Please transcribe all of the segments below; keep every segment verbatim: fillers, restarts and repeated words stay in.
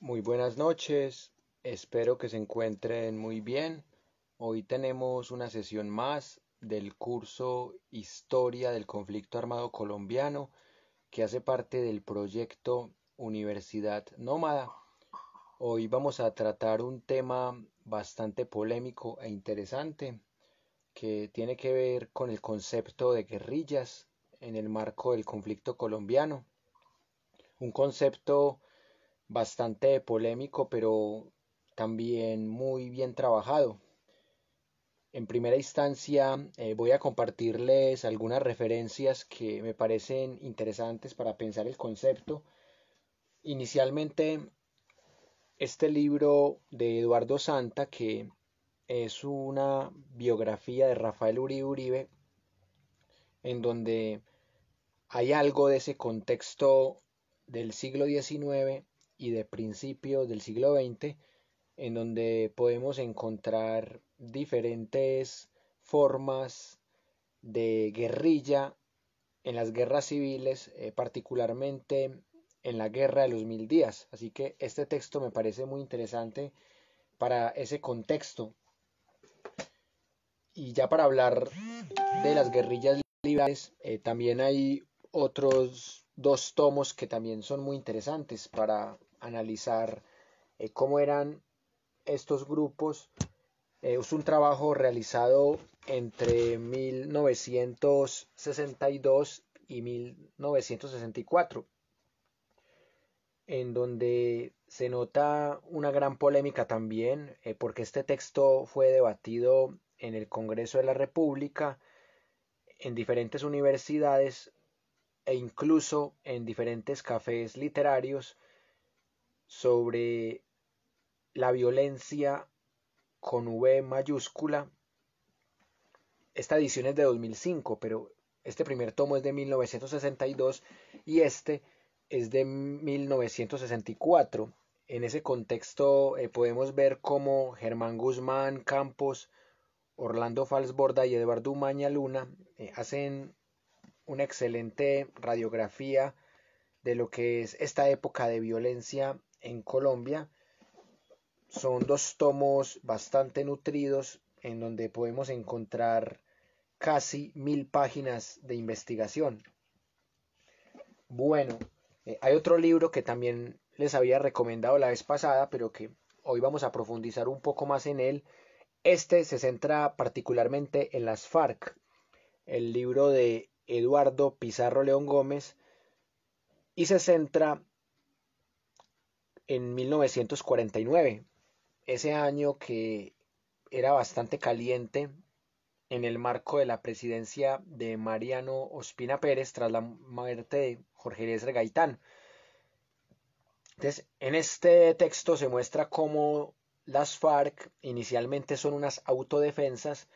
Muy buenas noches, espero que se encuentren muy bien. Hoy tenemos una sesión más del curso Historia del Conflicto Armado Colombiano, que hace parte del proyecto Universidad Nómada. Hoy vamos a tratar un tema bastante polémico e interesante, que tiene que ver con el concepto de guerrillas en el marco del conflicto colombiano. Un concepto bastante polémico, pero también muy bien trabajado. En primera instancia, eh, voy a compartirles algunas referencias que me parecen interesantes para pensar el concepto. Inicialmente, este libro de Eduardo Santa, que es una biografía de Rafael Uribe Uribe, en donde hay algo de ese contexto del siglo diecinueve y de principios del siglo veinte, en donde podemos encontrar diferentes formas de guerrilla en las guerras civiles, eh, particularmente en la Guerra de los Mil Días. Así que este texto me parece muy interesante para ese contexto. Y ya para hablar de las guerrillas liberales, eh, también hay otros dos tomos que también son muy interesantes para analizar eh, cómo eran estos grupos. Eh, es un trabajo realizado entre mil novecientos sesenta y dos y mil novecientos sesenta y cuatro, en donde se nota una gran polémica también, eh, porque este texto fue debatido en el Congreso de la República, en diferentes universidades e incluso en diferentes cafés literarios, sobre la violencia con V mayúscula. Esta edición es de dos mil cinco, pero este primer tomo es de mil novecientos sesenta y dos y este es de mil novecientos sesenta y cuatro. En ese contexto eh, podemos ver cómo Germán Guzmán Campos, Orlando Falsborda y Eduardo Umaña Luna eh, hacen una excelente radiografía de lo que es esta época de violencia en Colombia. Son dos tomos bastante nutridos, en donde podemos encontrar casi mil páginas de investigación. Bueno, eh, hay otro libro que también les había recomendado la vez pasada, pero que hoy vamos a profundizar un poco más en él. Este se centra particularmente en las FARC, el libro de Eduardo Pizarro León Gómez, y se centra en mil novecientos cuarenta y nueve, ese año que era bastante caliente en el marco de la presidencia de Mariano Ospina Pérez tras la muerte de Jorge Eliécer Gaitán. Entonces, en este texto se muestra cómo las FARC inicialmente son unas autodefensas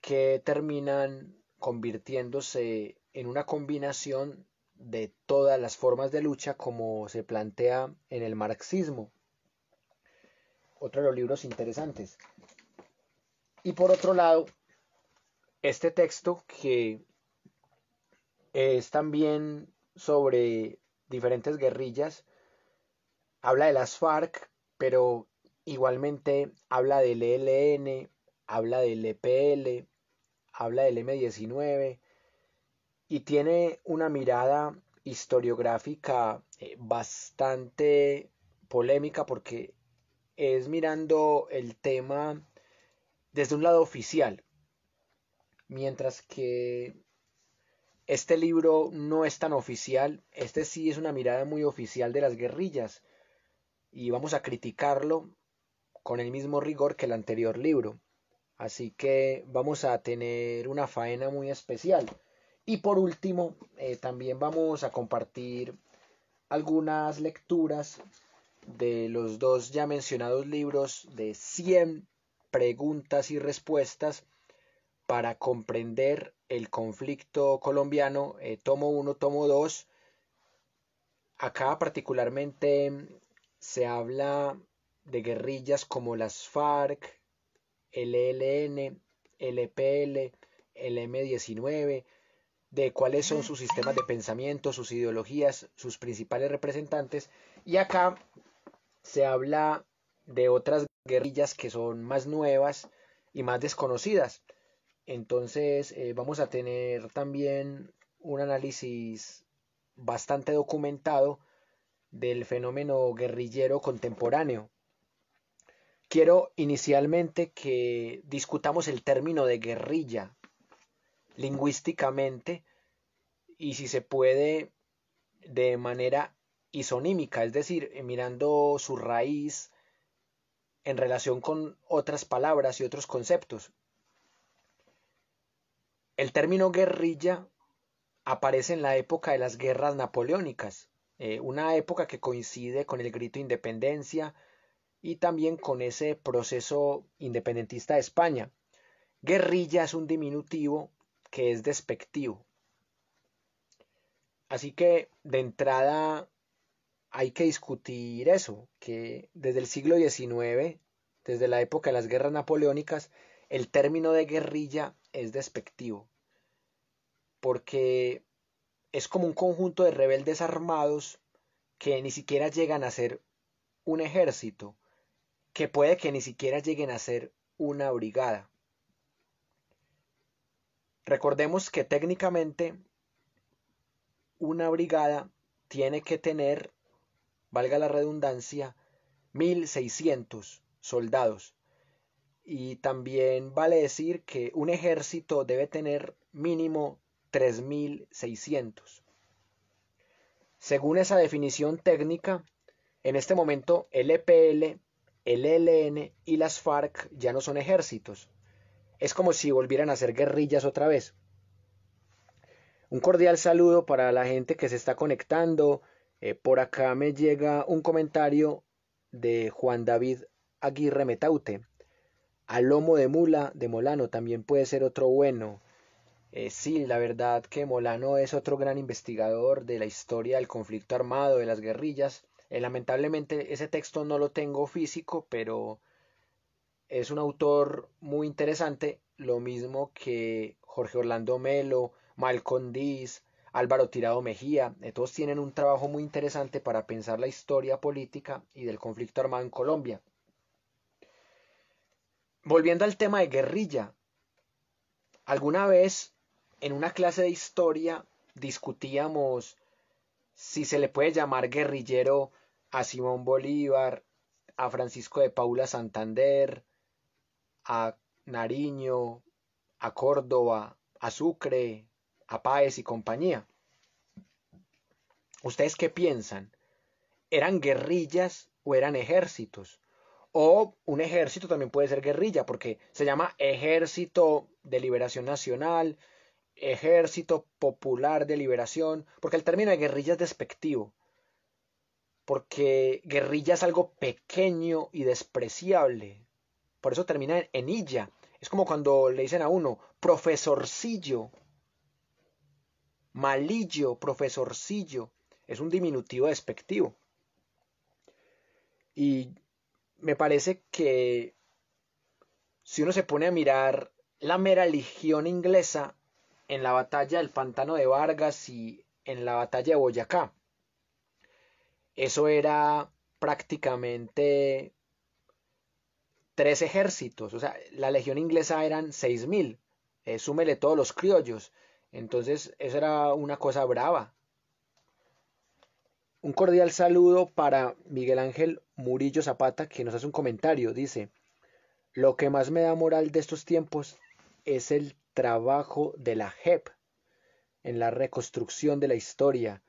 que terminan convirtiéndose en una combinación de todas las formas de lucha como se plantea en el marxismo. Otro de los libros interesantes. Y por otro lado, este texto, que es también sobre diferentes guerrillas, habla de las FARC, pero igualmente habla del E L N, habla del E P L, habla del eme diecinueve, y tiene una mirada historiográfica bastante polémica, porque es mirando el tema desde un lado oficial, mientras que este libro no es tan oficial. Este sí es una mirada muy oficial de las guerrillas, y vamos a criticarlo con el mismo rigor que el anterior libro, así que vamos a tener una faena muy especial. Y por último, eh, también vamos a compartir algunas lecturas de los dos ya mencionados libros de cien preguntas y respuestas para comprender el conflicto colombiano, eh, tomo uno, tomo dos. Acá particularmente se habla de guerrillas como las FARC, el E L N, el E P L, el eme diecinueve, de cuáles son sus sistemas de pensamiento, sus ideologías, sus principales representantes. Y acá se habla de otras guerrillas que son más nuevas y más desconocidas. Entonces eh, vamos a tener también un análisis bastante documentado del fenómeno guerrillero contemporáneo. Quiero inicialmente que discutamos el término de guerrilla lingüísticamente y, si se puede, de manera isonímica, es decir, mirando su raíz en relación con otras palabras y otros conceptos. El término guerrilla aparece en la época de las guerras napoleónicas, eh, una época que coincide con el grito de independencia y también con ese proceso independentista de España. Guerrilla es un diminutivo que es despectivo. Así que, de entrada, hay que discutir eso, que desde el siglo diecinueve, desde la época de las guerras napoleónicas, el término de guerrilla es despectivo, porque es como un conjunto de rebeldes armados que ni siquiera llegan a ser un ejército, que puede que ni siquiera lleguen a ser una brigada. Recordemos que técnicamente una brigada tiene que tener, valga la redundancia, mil seiscientos soldados. Y también vale decir que un ejército debe tener mínimo tres mil seiscientos. Según esa definición técnica, en este momento el E P L, el E L N y las FARC ya no son ejércitos. Es como si volvieran a ser guerrillas otra vez. Un cordial saludo para la gente que se está conectando. Eh, por acá me llega un comentario de Juan David Aguirre Metaute. Al lomo de mula de Molano también puede ser otro bueno. Eh, sí, la verdad que Molano es otro gran investigador de la historia del conflicto armado, de las guerrillas. Eh, lamentablemente ese texto no lo tengo físico, pero es un autor muy interesante, lo mismo que Jorge Orlando Melo, Malcondiz, Álvaro Tirado Mejía. Eh, todos tienen un trabajo muy interesante para pensar la historia política y del conflicto armado en Colombia. Volviendo al tema de guerrilla, alguna vez en una clase de historia discutíamos si se le puede llamar guerrillero a Simón Bolívar, a Francisco de Paula Santander, a Nariño, a Córdoba, a Sucre, a Páez y compañía. ¿Ustedes qué piensan? ¿Eran guerrillas o eran ejércitos? O un ejército también puede ser guerrilla, porque se llama Ejército de Liberación Nacional, Ejército Popular de Liberación, porque el término de guerrilla es despectivo, porque guerrilla es algo pequeño y despreciable, por eso termina en, en illa. Es como cuando le dicen a uno profesorcillo, malillo, profesorcillo, es un diminutivo despectivo. Y me parece que si uno se pone a mirar la mera legión inglesa en la batalla del Pantano de Vargas y en la batalla de Boyacá, eso era prácticamente tres ejércitos. O sea, la legión inglesa eran seis mil, eh, súmele todos los criollos. Entonces, eso era una cosa brava. Un cordial saludo para Miguel Ángel Murillo Zapata, que nos hace un comentario. Dice: lo que más me da moral de estos tiempos es el trabajo de la J E P en la reconstrucción de la historia.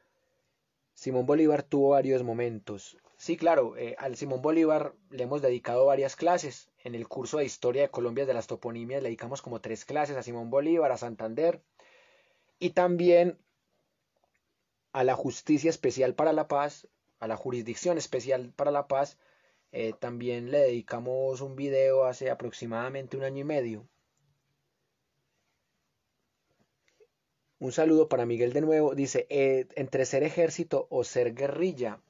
Simón Bolívar tuvo varios momentos. Sí, claro, eh, al Simón Bolívar le hemos dedicado varias clases. En el curso de Historia de Colombia de las Toponimias le dedicamos como tres clases a Simón Bolívar, a Santander y también a la Justicia Especial para la Paz, a la Jurisdicción Especial para la Paz. Eh, también le dedicamos un video hace aproximadamente un año y medio. Un saludo para Miguel de nuevo. Dice, eh, entre ser ejército o ser guerrilla.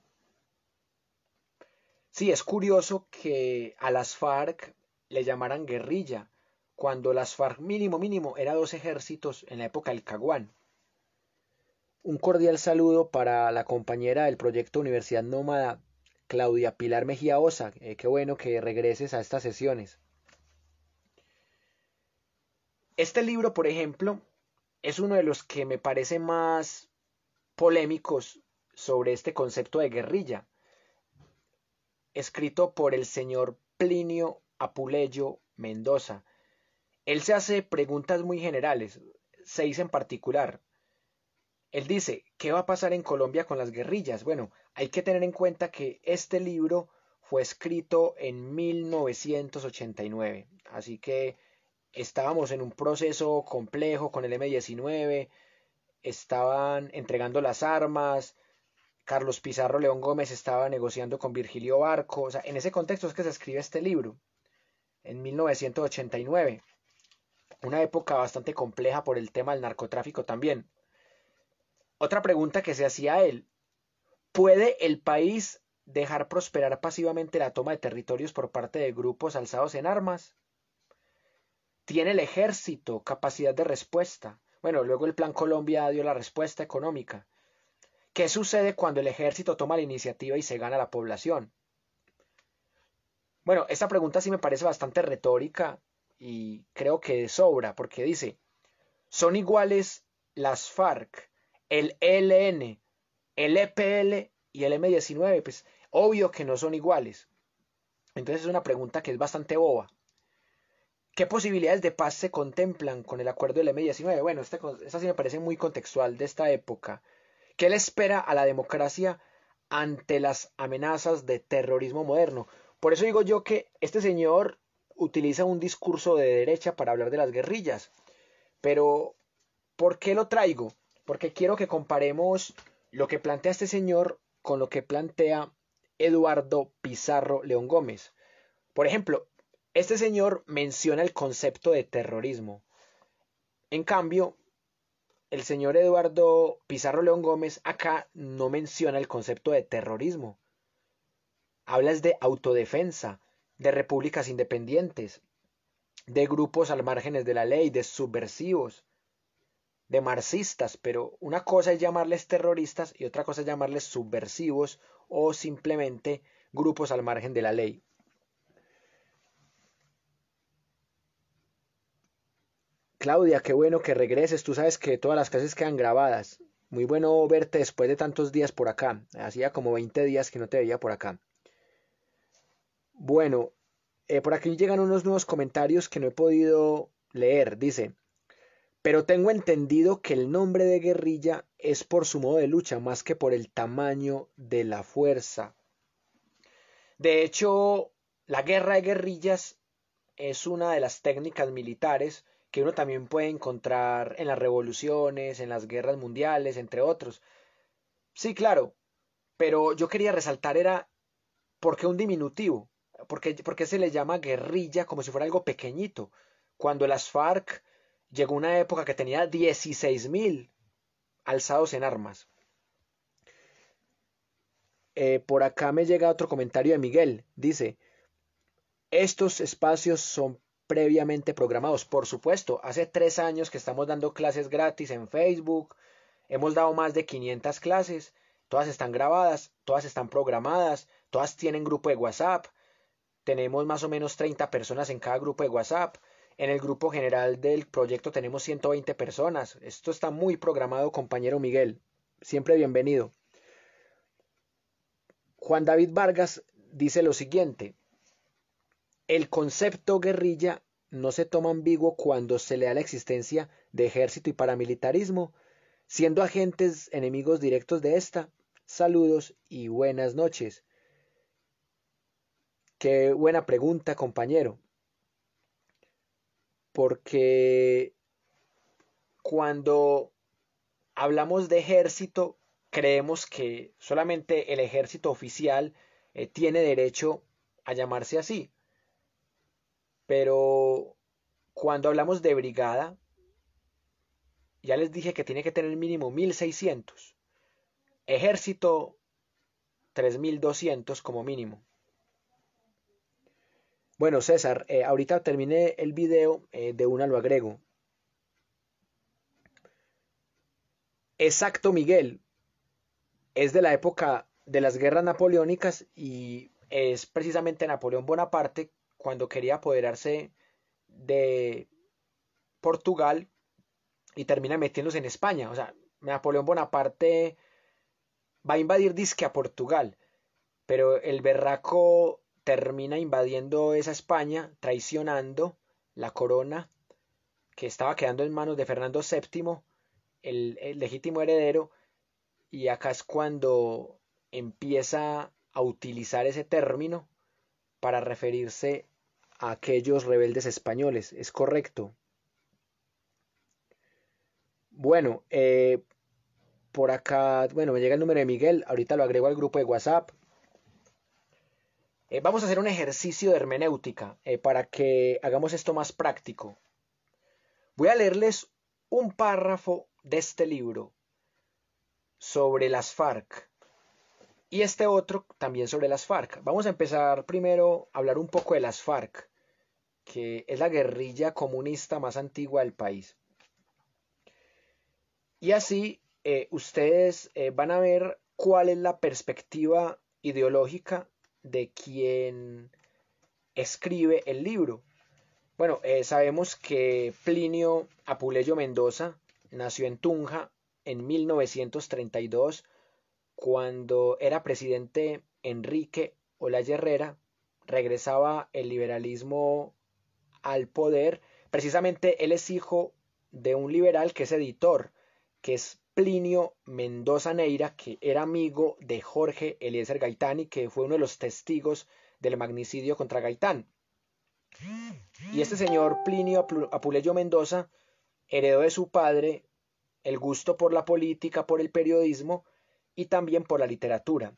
Sí, es curioso que a las FARC le llamaran guerrilla, cuando las FARC mínimo mínimo era dos ejércitos en la época del Caguán. Un cordial saludo para la compañera del proyecto Universidad Nómada, Claudia Pilar Mejía Osa, eh, qué bueno que regreses a estas sesiones. Este libro, por ejemplo, es uno de los que me parece más polémicos sobre este concepto de guerrilla, escrito por el señor Plinio Apuleyo Mendoza. Él se hace preguntas muy generales, seis en particular. Él dice, ¿qué va a pasar en Colombia con las guerrillas? Bueno, hay que tener en cuenta que este libro fue escrito en mil novecientos ochenta y nueve, así que estábamos en un proceso complejo con el eme diecinueve, estaban entregando las armas, Carlos Pizarro León Gómez estaba negociando con Virgilio Barco, o sea, en ese contexto es que se escribe este libro, en mil novecientos ochenta y nueve, una época bastante compleja por el tema del narcotráfico también. Otra pregunta que se hacía él, ¿puede el país dejar prosperar pasivamente la toma de territorios por parte de grupos alzados en armas? ¿Tiene el ejército capacidad de respuesta? Bueno, luego el Plan Colombia dio la respuesta económica. ¿Qué sucede cuando el ejército toma la iniciativa y se gana la población? Bueno, esta pregunta sí me parece bastante retórica y creo que sobra porque dice, ¿son iguales las FARC, el E L N, el E P L y el eme diecinueve? Pues obvio que no son iguales. Entonces es una pregunta que es bastante boba. ¿Qué posibilidades de paz se contemplan con el acuerdo del eme diecinueve? Bueno, esta, esta sí me parece muy contextual de esta época. ¿Qué le espera a la democracia ante las amenazas de terrorismo moderno? Por eso digo yo que este señor utiliza un discurso de derecha para hablar de las guerrillas. Pero, ¿por qué lo traigo? Porque quiero que comparemos lo que plantea este señor con lo que plantea Eduardo Pizarro León Gómez. Por ejemplo, este señor menciona el concepto de terrorismo. En cambio, el señor Eduardo Pizarro León Gómez acá no menciona el concepto de terrorismo. Hablas de autodefensa, de repúblicas independientes, de grupos al márgenes de la ley, de subversivos, de marxistas, pero una cosa es llamarles terroristas y otra cosa es llamarles subversivos o simplemente grupos al margen de la ley. Claudia, qué bueno que regreses, tú sabes que todas las clases quedan grabadas. Muy bueno verte después de tantos días por acá, hacía como veinte días que no te veía por acá. Bueno, eh, por aquí llegan unos nuevos comentarios que no he podido leer, dice... Pero tengo entendido que el nombre de guerrilla es por su modo de lucha más que por el tamaño de la fuerza. De hecho, la guerra de guerrillas es una de las técnicas militares que uno también puede encontrar en las revoluciones, en las guerras mundiales, entre otros. Sí, claro, pero yo quería resaltar era por qué un diminutivo, por qué, por qué se le llama guerrilla como si fuera algo pequeñito, cuando las FARC... Llegó una época que tenía dieciséis mil alzados en armas. Eh, por acá me llega otro comentario de Miguel. Dice, estos espacios son previamente programados. Por supuesto, hace tres años que estamos dando clases gratis en Facebook. Hemos dado más de quinientas clases. Todas están grabadas, todas están programadas, todas tienen grupo de WhatsApp. Tenemos más o menos treinta personas en cada grupo de WhatsApp. En el grupo general del proyecto tenemos ciento veinte personas. Esto está muy programado, compañero Miguel. Siempre bienvenido. Juan David Vargas dice lo siguiente. El concepto guerrilla no se toma ambiguo cuando se le da la existencia de ejército y paramilitarismo, siendo agentes enemigos directos de esta. Saludos y buenas noches. Qué buena pregunta, compañero. Porque cuando hablamos de ejército, creemos que solamente el ejército oficial eh, tiene derecho a llamarse así. Pero cuando hablamos de brigada, ya les dije que tiene que tener mínimo mil seiscientos. Ejército, tres mil doscientos como mínimo. Bueno, César, eh, ahorita terminé el video, eh, de una lo agrego. Exacto, Miguel. Es de la época de las guerras napoleónicas, y es precisamente Napoleón Bonaparte, cuando quería apoderarse de Portugal y termina metiéndose en España. O sea, Napoleón Bonaparte va a invadir disque a Portugal, pero el berraco termina invadiendo esa España, traicionando la corona que estaba quedando en manos de Fernando séptimo, el, el legítimo heredero, y acá es cuando empieza a utilizar ese término para referirse a aquellos rebeldes españoles. Es correcto. Bueno, eh, por acá, bueno, me llega el número de Miguel, ahorita lo agrego al grupo de WhatsApp. Eh, vamos a hacer un ejercicio de hermenéutica eh, para que hagamos esto más práctico. Voy a leerles un párrafo de este libro sobre las FARC y este otro también sobre las FARC. Vamos a empezar primero a hablar un poco de las FARC, que es la guerrilla comunista más antigua del país. Y así eh, ustedes eh, van a ver cuál es la perspectiva ideológica de quien escribe el libro. Bueno, eh, sabemos que Plinio Apuleyo Mendoza nació en Tunja en mil novecientos treinta y dos, cuando era presidente Enrique Olaya Herrera. Regresaba el liberalismo al poder. Precisamente él es hijo de un liberal que es editor, que es Plinio Mendoza Neira, que era amigo de Jorge Eliécer Gaitán y que fue uno de los testigos del magnicidio contra Gaitán. Y este señor Plinio Apuleyo Mendoza heredó de su padre el gusto por la política, por el periodismo y también por la literatura.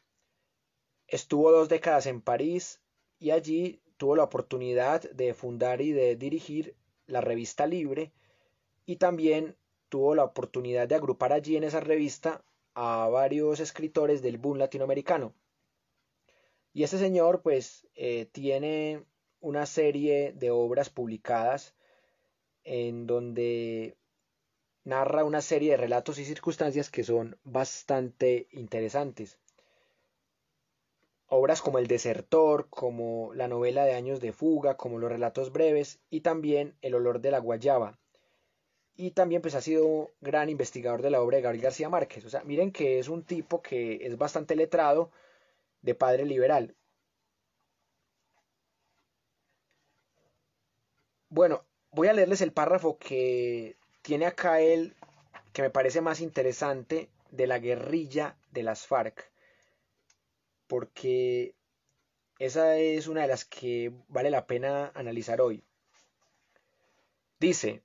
Estuvo dos décadas en París y allí tuvo la oportunidad de fundar y de dirigir la revista Libre, y también tuvo la oportunidad de agrupar allí en esa revista a varios escritores del boom latinoamericano. Y este señor pues eh, tiene una serie de obras publicadas en donde narra una serie de relatos y circunstancias que son bastante interesantes. Obras como El Desertor, como la novela de Años de Fuga, como los relatos breves y también El Olor de la Guayaba. Y también pues ha sido gran investigador de la obra de Gabriel García Márquez. O sea, miren que es un tipo que es bastante letrado, de padre liberal. Bueno, voy a leerles el párrafo que tiene acá él, que me parece más interesante, de la guerrilla de las FARC, porque esa es una de las que vale la pena analizar hoy. Dice: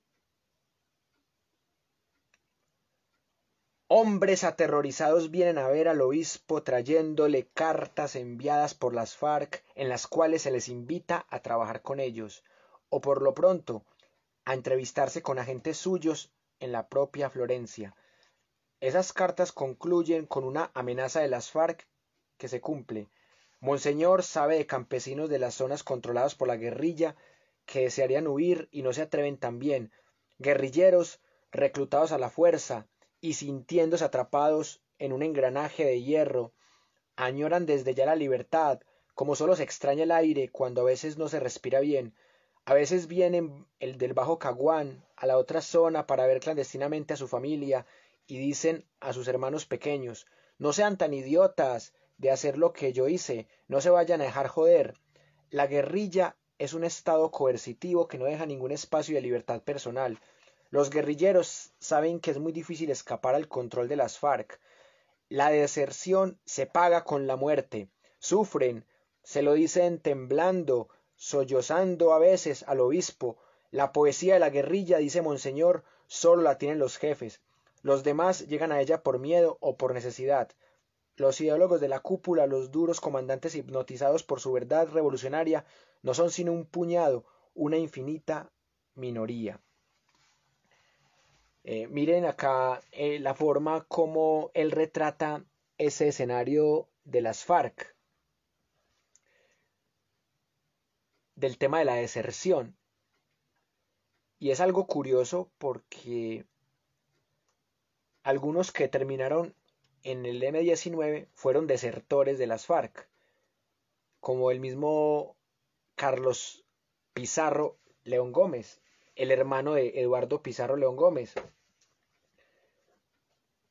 hombres aterrorizados vienen a ver al obispo trayéndole cartas enviadas por las FARC en las cuales se les invita a trabajar con ellos, o por lo pronto a entrevistarse con agentes suyos en la propia Florencia. Esas cartas concluyen con una amenaza de las FARC que se cumple. Monseñor sabe de campesinos de las zonas controladas por la guerrilla que desearían huir y no se atreven también, guerrilleros reclutados a la fuerza y sintiéndose atrapados en un engranaje de hierro, añoran desde ya la libertad, como solo se extraña el aire cuando a veces no se respira bien. A veces vienen el del Bajo Caguán a la otra zona para ver clandestinamente a su familia y dicen a sus hermanos pequeños: no sean tan idiotas de hacer lo que yo hice, no se vayan a dejar joder. La guerrilla es un estado coercitivo que no deja ningún espacio de libertad personal. Los guerrilleros saben que es muy difícil escapar al control de las FARC. La deserción se paga con la muerte. Sufren, se lo dicen temblando, sollozando a veces al obispo. La poesía de la guerrilla, dice Monseñor, solo la tienen los jefes. Los demás llegan a ella por miedo o por necesidad. Los ideólogos de la cúpula, los duros comandantes hipnotizados por su verdad revolucionaria, no son sino un puñado, una infinita minoría. Eh, miren acá eh, la forma como él retrata ese escenario de las FARC, del tema de la deserción. Y es algo curioso porque algunos que terminaron en el eme diecinueve fueron desertores de las FARC, como el mismo Carlos Pizarro León Gómez, el hermano de Eduardo Pizarro León Gómez,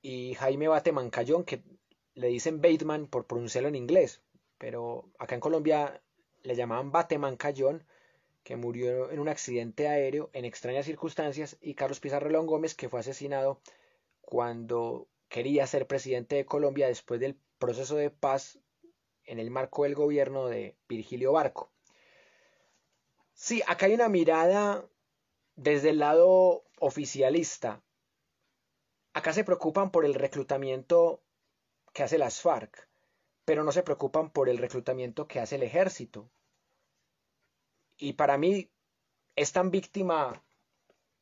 y Jaime Bateman Cayón, que le dicen Bateman por pronunciarlo en inglés, pero acá en Colombia le llamaban Bateman Cayón, que murió en un accidente aéreo en extrañas circunstancias, y Carlos Pizarro León Gómez, que fue asesinado cuando quería ser presidente de Colombia después del proceso de paz en el marco del gobierno de Virgilio Barco. Sí, acá hay una mirada desde el lado oficialista. Acá se preocupan por el reclutamiento que hace las FARC, pero no se preocupan por el reclutamiento que hace el ejército. Y para mí es tan víctima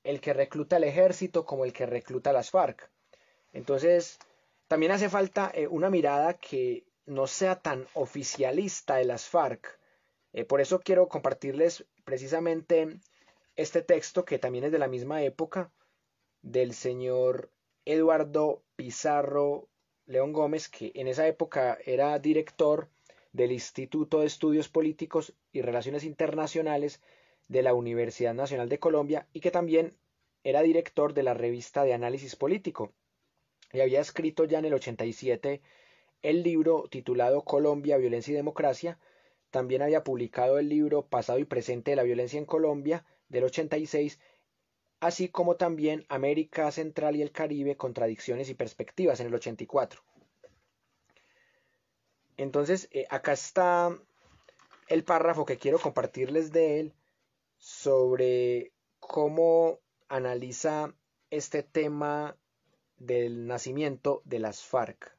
el que recluta al ejército como el que recluta a las FARC. Entonces, también hace falta eh, una mirada que no sea tan oficialista de las FARC. Eh, por eso quiero compartirles precisamente este texto, que también es de la misma época, del señor Eduardo Pizarro León Gómez, que en esa época era director del Instituto de Estudios Políticos y Relaciones Internacionales de la Universidad Nacional de Colombia, y que también era director de la Revista de Análisis Político, y había escrito ya en el ochenta y siete el libro titulado Colombia, Violencia y Democracia. También había publicado el libro Pasado y Presente de la Violencia en Colombia del ochenta y seis, así como también América Central y el Caribe, Contradicciones y Perspectivas en el ochenta y cuatro. Entonces, eh, acá está el párrafo que quiero compartirles de él sobre cómo analiza este tema del nacimiento de las FARC.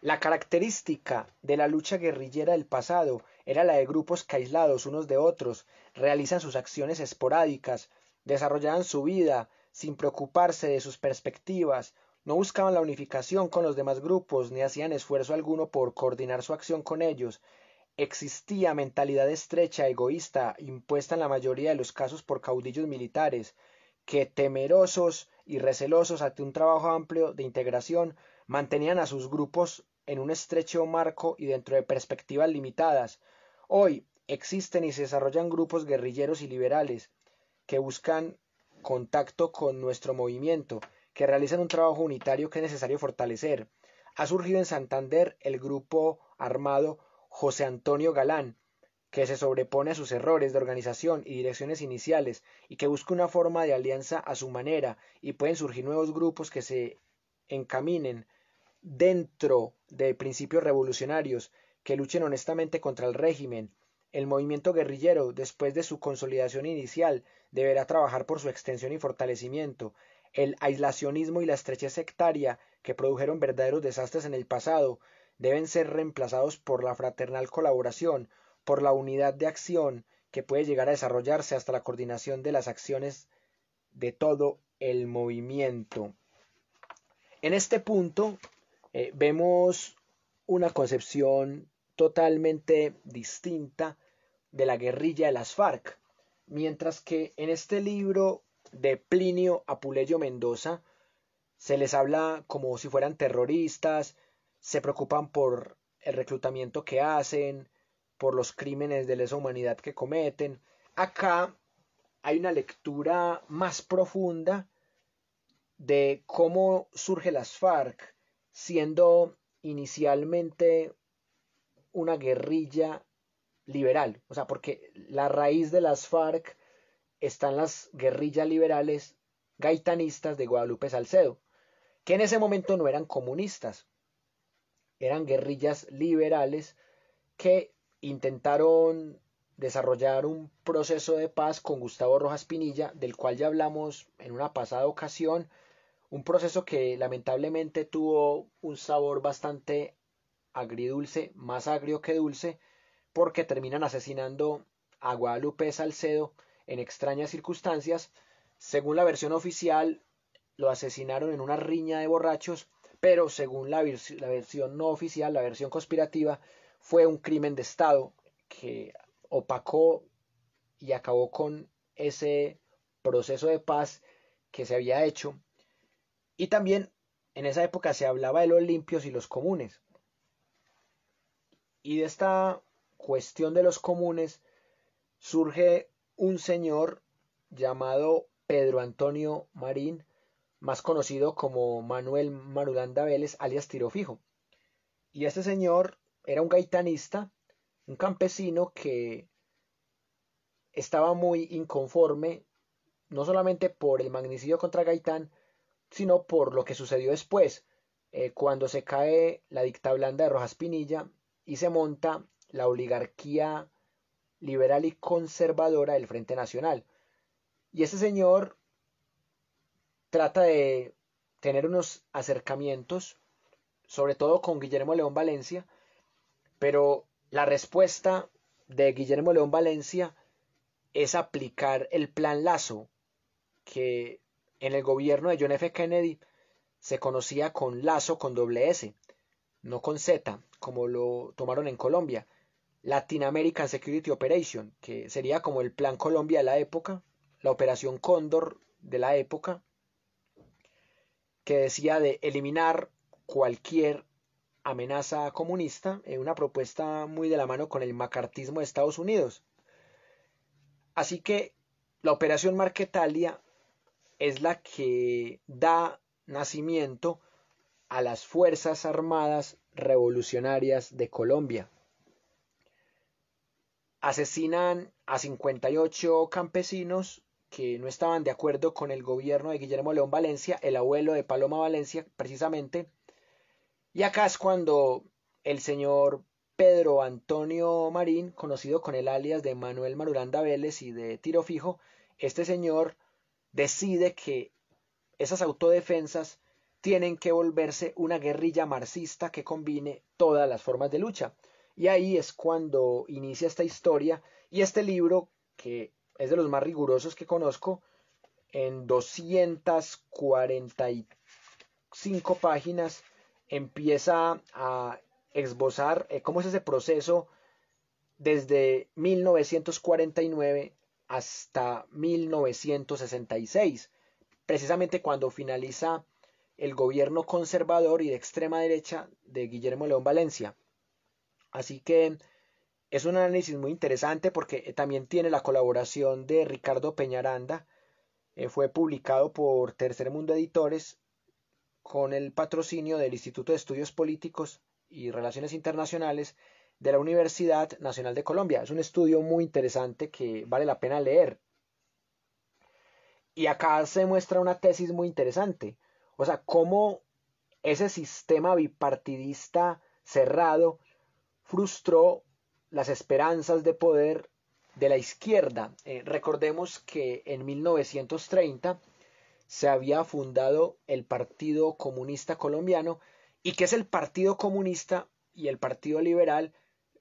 La característica de la lucha guerrillera del pasado era la de grupos que, aislados unos de otros, realizan sus acciones esporádicas, desarrollaban su vida sin preocuparse de sus perspectivas, no buscaban la unificación con los demás grupos, ni hacían esfuerzo alguno por coordinar su acción con ellos. Existía mentalidad estrecha, egoísta, impuesta en la mayoría de los casos por caudillos militares, que temerosos y recelosos ante un trabajo amplio de integración, mantenían a sus grupos en un estrecho marco y dentro de perspectivas limitadas. Hoy existen y se desarrollan grupos guerrilleros y liberales que buscan contacto con nuestro movimiento, que realizan un trabajo unitario que es necesario fortalecer. Ha surgido en Santander el grupo armado José Antonio Galán, que se sobrepone a sus errores de organización y direcciones iniciales y que busca una forma de alianza a su manera, y pueden surgir nuevos grupos que se encaminen dentro de principios revolucionarios, que luchen honestamente contra el régimen. El movimiento guerrillero, después de su consolidación inicial, deberá trabajar por su extensión y fortalecimiento. El aislacionismo y la estrechez sectaria, que produjeron verdaderos desastres en el pasado, deben ser reemplazados por la fraternal colaboración, por la unidad de acción que puede llegar a desarrollarse hasta la coordinación de las acciones de todo el movimiento. En este punto eh, vemos una concepción totalmente distinta de la guerrilla de las FARC, mientras que en este libro de Plinio Apuleyo Mendoza se les habla como si fueran terroristas, se preocupan por el reclutamiento que hacen, por los crímenes de lesa humanidad que cometen. Acá hay una lectura más profunda de cómo surge las FARC, siendo inicialmente una guerrilla liberal, o sea, porque la raíz de las FARC están las guerrillas liberales gaitanistas de Guadalupe Salcedo, que en ese momento no eran comunistas, eran guerrillas liberales que intentaron desarrollar un proceso de paz con Gustavo Rojas Pinilla, del cual ya hablamos en una pasada ocasión, un proceso que lamentablemente tuvo un sabor bastante agridulce, más agrio que dulce, porque terminan asesinando a Guadalupe Salcedo en extrañas circunstancias. Según la versión oficial, lo asesinaron en una riña de borrachos, pero según la, vers- la versión no oficial, la versión conspirativa, fue un crimen de Estado que opacó y acabó con ese proceso de paz que se había hecho. Y también En esa época se hablaba de los limpios y los comunes. Y de esta cuestión de los comunes surge un señor llamado Pedro Antonio Marín, más conocido como Manuel Marulanda Vélez, alias Tirofijo. Y este señor era un gaitanista, un campesino que estaba muy inconforme, no solamente por el magnicidio contra Gaitán, sino por lo que sucedió después, eh, cuando se cae la dicta blanda de Rojas Pinilla y se monta la oligarquía liberal y conservadora del Frente Nacional. Y este señor trata de tener unos acercamientos, sobre todo con Guillermo León Valencia, pero la respuesta de Guillermo León Valencia es aplicar el Plan Lazo, que en el gobierno de John F. Kennedy se conocía con Lazo con doble S, no con Z, como lo tomaron en Colombia. Latin American Security Operation, que sería como el Plan Colombia de la época, la Operación Cóndor de la época, que decía de eliminar cualquier amenaza comunista, en una propuesta muy de la mano con el macartismo de Estados Unidos. Así que la Operación Marquetalia es la que da nacimiento a las Fuerzas Armadas Revolucionarias de Colombia. Asesinan a cincuenta y ocho campesinos que no estaban de acuerdo con el gobierno de Guillermo León Valencia, el abuelo de Paloma Valencia, precisamente. Y acá es cuando el señor Pedro Antonio Marín, conocido con el alias de Manuel Marulanda Vélez y de Tirofijo, este señor decide que esas autodefensas tienen que volverse una guerrilla marxista que combine todas las formas de lucha. Y ahí es cuando inicia esta historia y este libro, que es de los más rigurosos que conozco, en doscientas cuarenta y cinco páginas empieza a esbozar eh, cómo es ese proceso desde mil novecientos cuarenta y nueve hasta mil novecientos sesenta y seis, precisamente cuando finaliza el gobierno conservador y de extrema derecha de Guillermo León Valencia. Así que es un análisis muy interesante porque también tiene la colaboración de Ricardo Peñaranda. Eh, fue publicado por Tercer Mundo Editores con el patrocinio del Instituto de Estudios Políticos y Relaciones Internacionales de la Universidad Nacional de Colombia. Es un estudio muy interesante que vale la pena leer. Y acá se muestra una tesis muy interesante. O sea, cómo ese sistema bipartidista cerrado frustró las esperanzas de poder de la izquierda. Eh, recordemos que en mil novecientos treinta se había fundado el Partido Comunista Colombiano, y que es el Partido Comunista y el Partido Liberal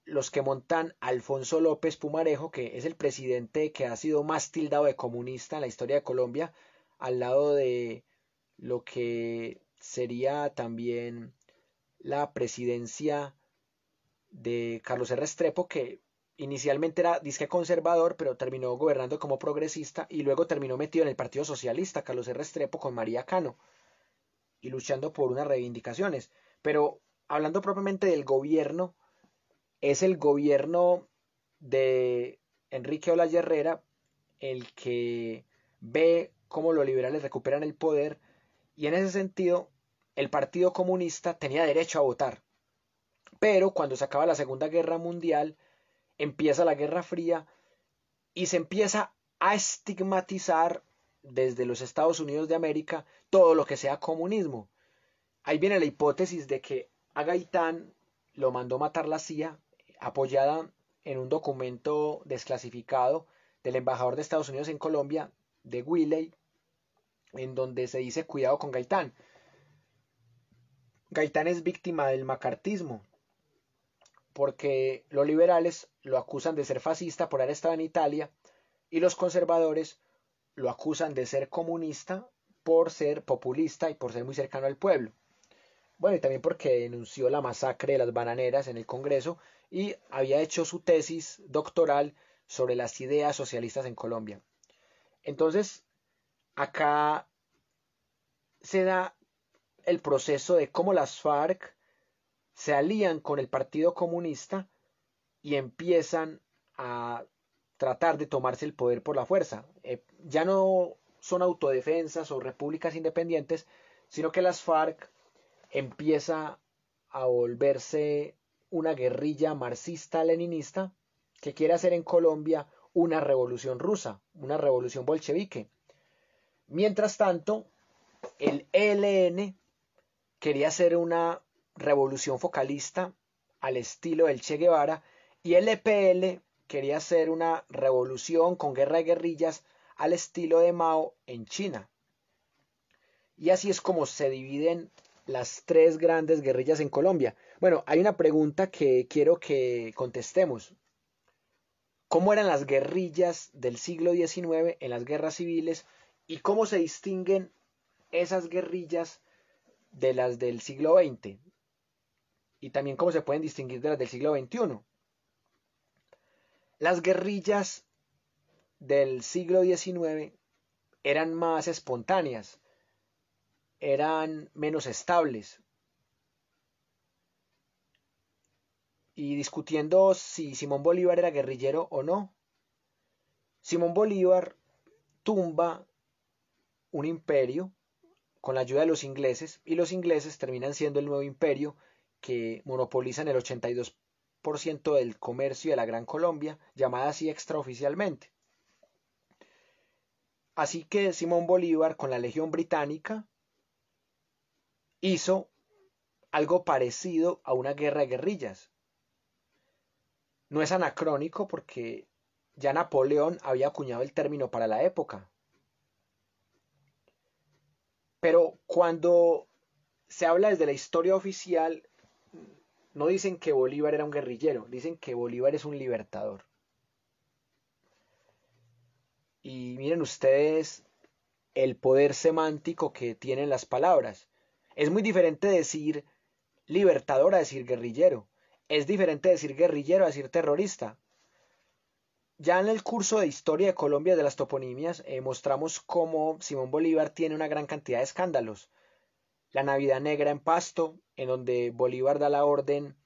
los que montan a Alfonso López Pumarejo, que es el presidente que ha sido más tildado de comunista en la historia de Colombia, al lado de lo que sería también la presidencia de Carlos R. Restrepo, que inicialmente era disque conservador, pero terminó gobernando como progresista y luego terminó metido en el Partido Socialista, Carlos R. Restrepo, con María Cano, y luchando por unas reivindicaciones. Pero hablando propiamente del gobierno, es el gobierno de Enrique Olaya Herrera el que ve cómo los liberales recuperan el poder, y en ese sentido el Partido Comunista tenía derecho a votar. Pero cuando se acaba la Segunda Guerra Mundial, empieza la Guerra Fría y se empieza a estigmatizar desde los Estados Unidos de América todo lo que sea comunismo. Ahí viene la hipótesis de que a Gaitán lo mandó matar la C I A, apoyada en un documento desclasificado del embajador de Estados Unidos en Colombia, de Willey, en donde se dice cuidado con Gaitán. Gaitán es víctima del macartismo, porque los liberales lo acusan de ser fascista por haber estado en Italia, y los conservadores lo acusan de ser comunista por ser populista y por ser muy cercano al pueblo. Bueno, y también porque denunció la masacre de las bananeras en el Congreso y había hecho su tesis doctoral sobre las ideas socialistas en Colombia. Entonces, acá se da el proceso de cómo las FARC se alían con el Partido Comunista y empiezan a tratar de tomarse el poder por la fuerza. Eh, ya no son autodefensas o repúblicas independientes, sino que las FARC empieza a volverse una guerrilla marxista-leninista que quiere hacer en Colombia una revolución rusa, una revolución bolchevique. Mientras tanto, el E L N quería hacer una revolución focalista al estilo del Che Guevara, y el E P L quería hacer una revolución con guerra de guerrillas al estilo de Mao en China. Y así es como se dividen las tres grandes guerrillas en Colombia. Bueno, hay una pregunta que quiero que contestemos. ¿Cómo eran las guerrillas del siglo diecinueve en las guerras civiles y cómo se distinguen esas guerrillas de las del siglo veinte? Y también cómo se pueden distinguir de las del siglo veintiuno. Las guerrillas del siglo diecinueve eran más espontáneas, eran menos estables. Y discutiendo si Simón Bolívar era guerrillero o no, Simón Bolívar tumba un imperio con la ayuda de los ingleses, y los ingleses terminan siendo el nuevo imperio que monopolizan el ochenta y dos por ciento del comercio de la Gran Colombia, llamada así extraoficialmente. Así que Simón Bolívar, con la Legión Británica, hizo algo parecido a una guerra de guerrillas. No es anacrónico porque ya Napoleón había acuñado el término para la época. Pero cuando se habla desde la historia oficial, no dicen que Bolívar era un guerrillero, dicen que Bolívar es un libertador. Y miren ustedes el poder semántico que tienen las palabras. Es muy diferente decir libertador a decir guerrillero. Es diferente decir guerrillero a decir terrorista. Ya en el curso de Historia de Colombia de las Toponimias eh, mostramos cómo Simón Bolívar tiene una gran cantidad de escándalos. La Navidad Negra en Pasto, en donde Bolívar da la orden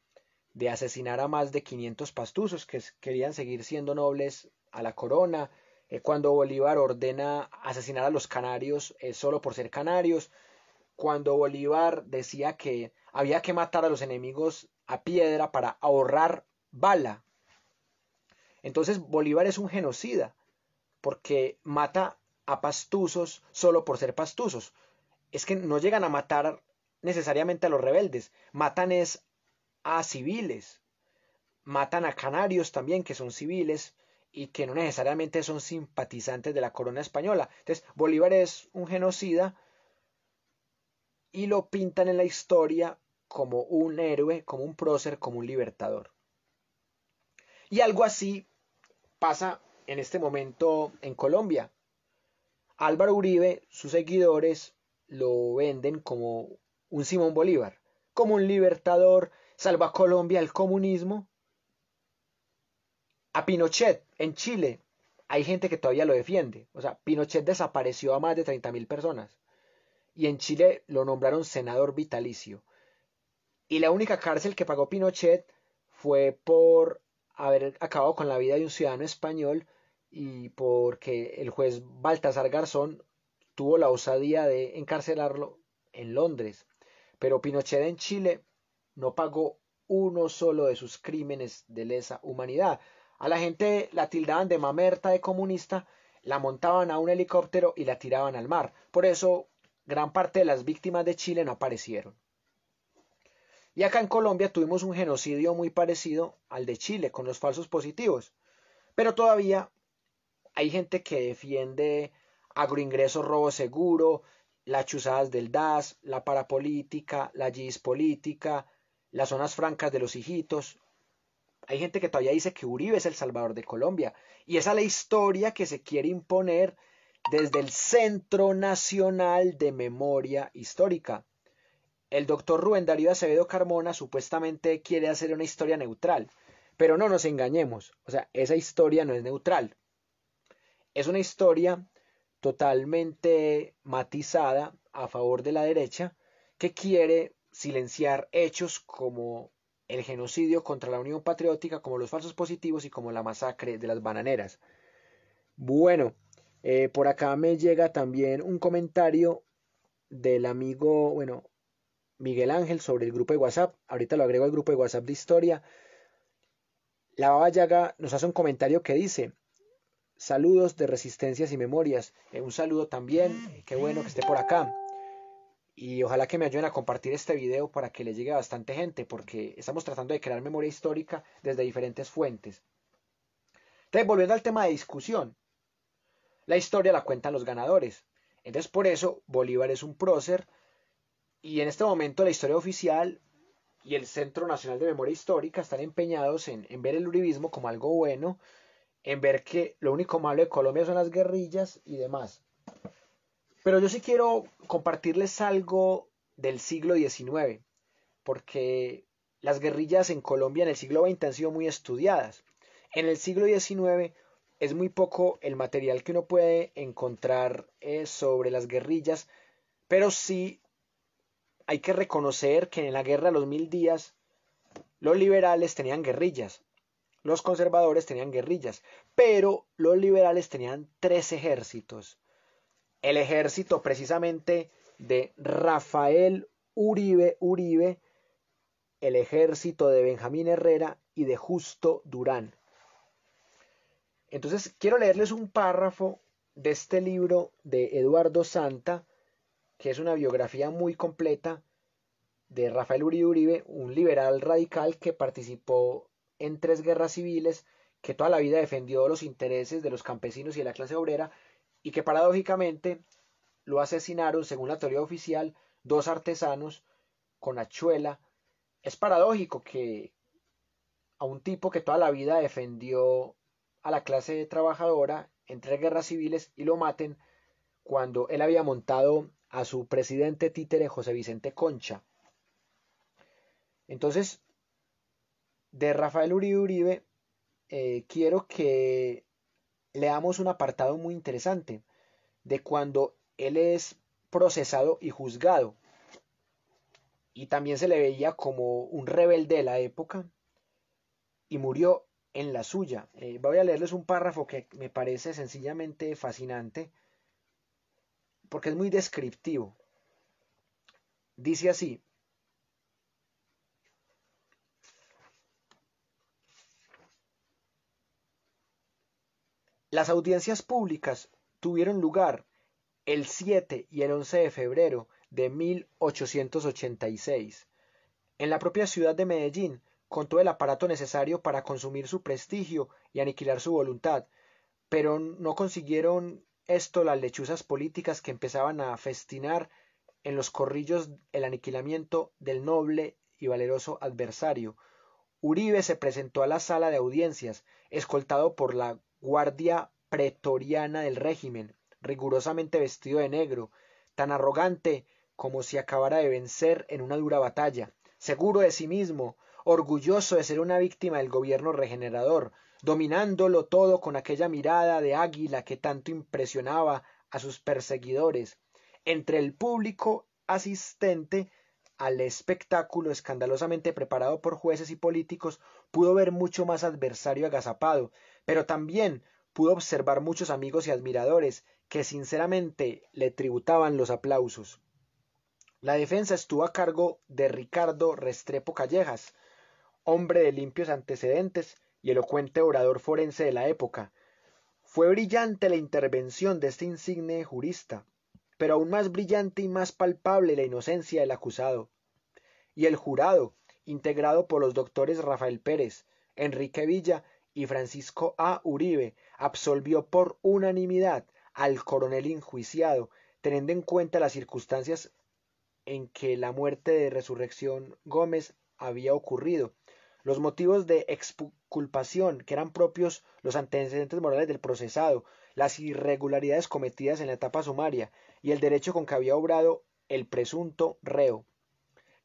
de asesinar a más de quinientos pastusos que querían seguir siendo nobles a la corona. Eh, cuando Bolívar ordena asesinar a los canarios eh, solo por ser canarios. Cuando Bolívar decía que había que matar a los enemigos a piedra para ahorrar bala. Entonces Bolívar es un genocida, porque mata a pastusos solo por ser pastusos. Es que no llegan a matar necesariamente a los rebeldes, matan es a civiles, matan a canarios también, que son civiles y que no necesariamente son simpatizantes de la corona española. Entonces Bolívar es un genocida, y lo pintan en la historia como un héroe, como un prócer, como un libertador. Y algo así pasa en este momento en Colombia. Álvaro Uribe, sus seguidores, lo venden como un Simón Bolívar, como un libertador, salva a Colombia del comunismo. A Pinochet, en Chile, hay gente que todavía lo defiende. O sea, Pinochet desapareció a más de treinta mil personas. Y en Chile lo nombraron senador vitalicio. Y la única cárcel que pagó Pinochet fue por haber acabado con la vida de un ciudadano español y porque el juez Baltasar Garzón tuvo la osadía de encarcelarlo en Londres. Pero Pinochet en Chile no pagó uno solo de sus crímenes de lesa humanidad. A la gente la tildaban de mamerta, de comunista, la montaban a un helicóptero y la tiraban al mar. Por eso gran parte de las víctimas de Chile no aparecieron. Y acá en Colombia tuvimos un genocidio muy parecido al de Chile, con los falsos positivos. Pero todavía hay gente que defiende agroingresos, robo seguro, las chuzadas del D A S, la parapolítica, la G I S política, las zonas francas de los hijitos. Hay gente que todavía dice que Uribe es el salvador de Colombia. Y esa es la historia que se quiere imponer desde el Centro Nacional de Memoria Histórica. El doctor Rubén Darío Acevedo Carmona supuestamente quiere hacer una historia neutral, pero no nos engañemos, o sea, esa historia no es neutral. Es una historia totalmente matizada a favor de la derecha que quiere silenciar hechos como el genocidio contra la Unión Patriótica, como los falsos positivos y como la masacre de las bananeras. Bueno, eh, por acá me llega también un comentario del amigo, bueno, Miguel Ángel, sobre el grupo de WhatsApp. Ahorita lo agrego al grupo de WhatsApp de historia. La Baba Yaga nos hace un comentario que dice: saludos de Resistencias y Memorias. Eh, un saludo también, qué bueno que esté por acá. Y ojalá que me ayuden a compartir este video para que le llegue a bastante gente, porque estamos tratando de crear memoria histórica desde diferentes fuentes. Entonces, volviendo al tema de discusión, la historia la cuentan los ganadores. Entonces, por eso Bolívar es un prócer, y en este momento la historia oficial y el Centro Nacional de Memoria Histórica están empeñados en, en ver el uribismo como algo bueno, en ver que lo único malo de Colombia son las guerrillas y demás. Pero yo sí quiero compartirles algo del siglo diecinueve, porque las guerrillas en Colombia en el siglo veinte han sido muy estudiadas. En el siglo diecinueve es muy poco el material que uno puede encontrar eh, sobre las guerrillas, pero sí hay que reconocer que en la Guerra de los Mil Días los liberales tenían guerrillas, los conservadores tenían guerrillas, pero los liberales tenían tres ejércitos. El ejército precisamente de Rafael Uribe Uribe, el ejército de Benjamín Herrera y de Justo Durán. Entonces quiero leerles un párrafo de este libro de Eduardo Santa, que es una biografía muy completa de Rafael Uribe Uribe, un liberal radical que participó en tres guerras civiles, que toda la vida defendió los intereses de los campesinos y de la clase obrera, y que paradójicamente lo asesinaron, según la teoría oficial, dos artesanos con hachuela. Es paradójico que a un tipo que toda la vida defendió a la clase trabajadora en tres guerras civiles y lo maten cuando él había montado a su presidente títere José Vicente Concha. Entonces, de Rafael Uribe Uribe eh, quiero que leamos un apartado muy interesante de cuando él es procesado y juzgado, y también se le veía como un rebelde de la época y murió en la suya. Eh, voy a leerles un párrafo que me parece sencillamente fascinante porque es muy descriptivo. Dice así: las audiencias públicas tuvieron lugar el siete y el once de febrero de mil ochocientos ochenta y seis, en la propia ciudad de Medellín, con todo el aparato necesario para consumir su prestigio y aniquilar su voluntad, pero no consiguieron esto las lechuzas políticas que empezaban a festinar en los corrillos el aniquilamiento del noble y valeroso adversario. Uribe se presentó a la sala de audiencias, escoltado por la guardia pretoriana del régimen, rigurosamente vestido de negro, tan arrogante como si acabara de vencer en una dura batalla, seguro de sí mismo, orgulloso de ser una víctima del gobierno regenerador, dominándolo todo con aquella mirada de águila que tanto impresionaba a sus perseguidores. Entre el público asistente al espectáculo escandalosamente preparado por jueces y políticos, pudo ver mucho más adversario agazapado, pero también pudo observar muchos amigos y admiradores que sinceramente le tributaban los aplausos. La defensa estuvo a cargo de Ricardo Restrepo Callejas, hombre de limpios antecedentes y elocuente orador forense de la época. Fue brillante la intervención de este insigne jurista, pero aún más brillante y más palpable la inocencia del acusado. Y el jurado, integrado por los doctores Rafael Pérez, Enrique Villa y Francisco A. Uribe, absolvió por unanimidad al coronel enjuiciado, teniendo en cuenta las circunstancias en que la muerte de Resurrección Gómez había ocurrido, los motivos de exculpación que eran propios, los antecedentes morales del procesado, las irregularidades cometidas en la etapa sumaria y el derecho con que había obrado el presunto reo.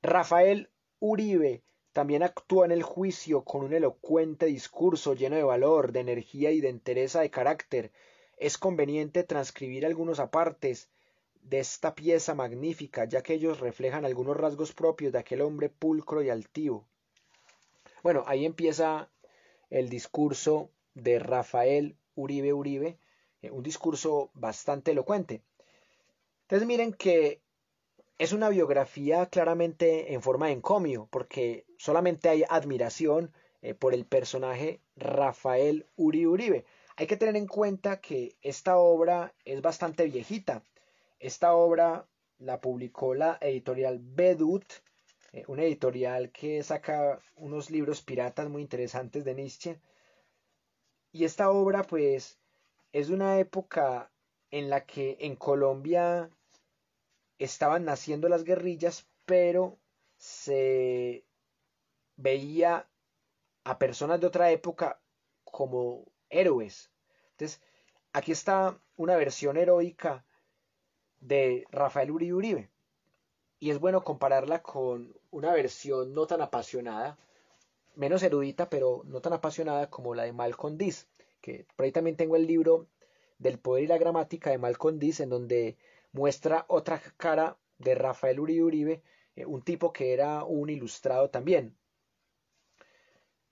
Rafael Uribe también actuó en el juicio con un elocuente discurso lleno de valor, de energía y de entereza de carácter. Es conveniente transcribir algunos apartes de esta pieza magnífica, ya que ellos reflejan algunos rasgos propios de aquel hombre pulcro y altivo. Bueno, ahí empieza el discurso de Rafael Uribe Uribe, un discurso bastante elocuente. Entonces miren que es una biografía claramente en forma de encomio, porque solamente hay admiración eh, por el personaje Rafael Uribe Uribe. Hay que tener en cuenta que esta obra es bastante viejita. Esta obra la publicó la editorial Bedut, eh, una editorial que saca unos libros piratas muy interesantes de Nietzsche. Y esta obra pues es de una época en la que en Colombia estaban naciendo las guerrillas, pero se veía a personas de otra época como héroes. Entonces, aquí está una versión heroica de Rafael Uribe Uribe. Y es bueno compararla con una versión no tan apasionada, menos erudita, pero no tan apasionada como la de Malcondiz, que por ahí también tengo el libro del poder y la gramática de Malcondiz, en donde muestra otra cara de Rafael Uribe Uribe, un tipo que era un ilustrado también.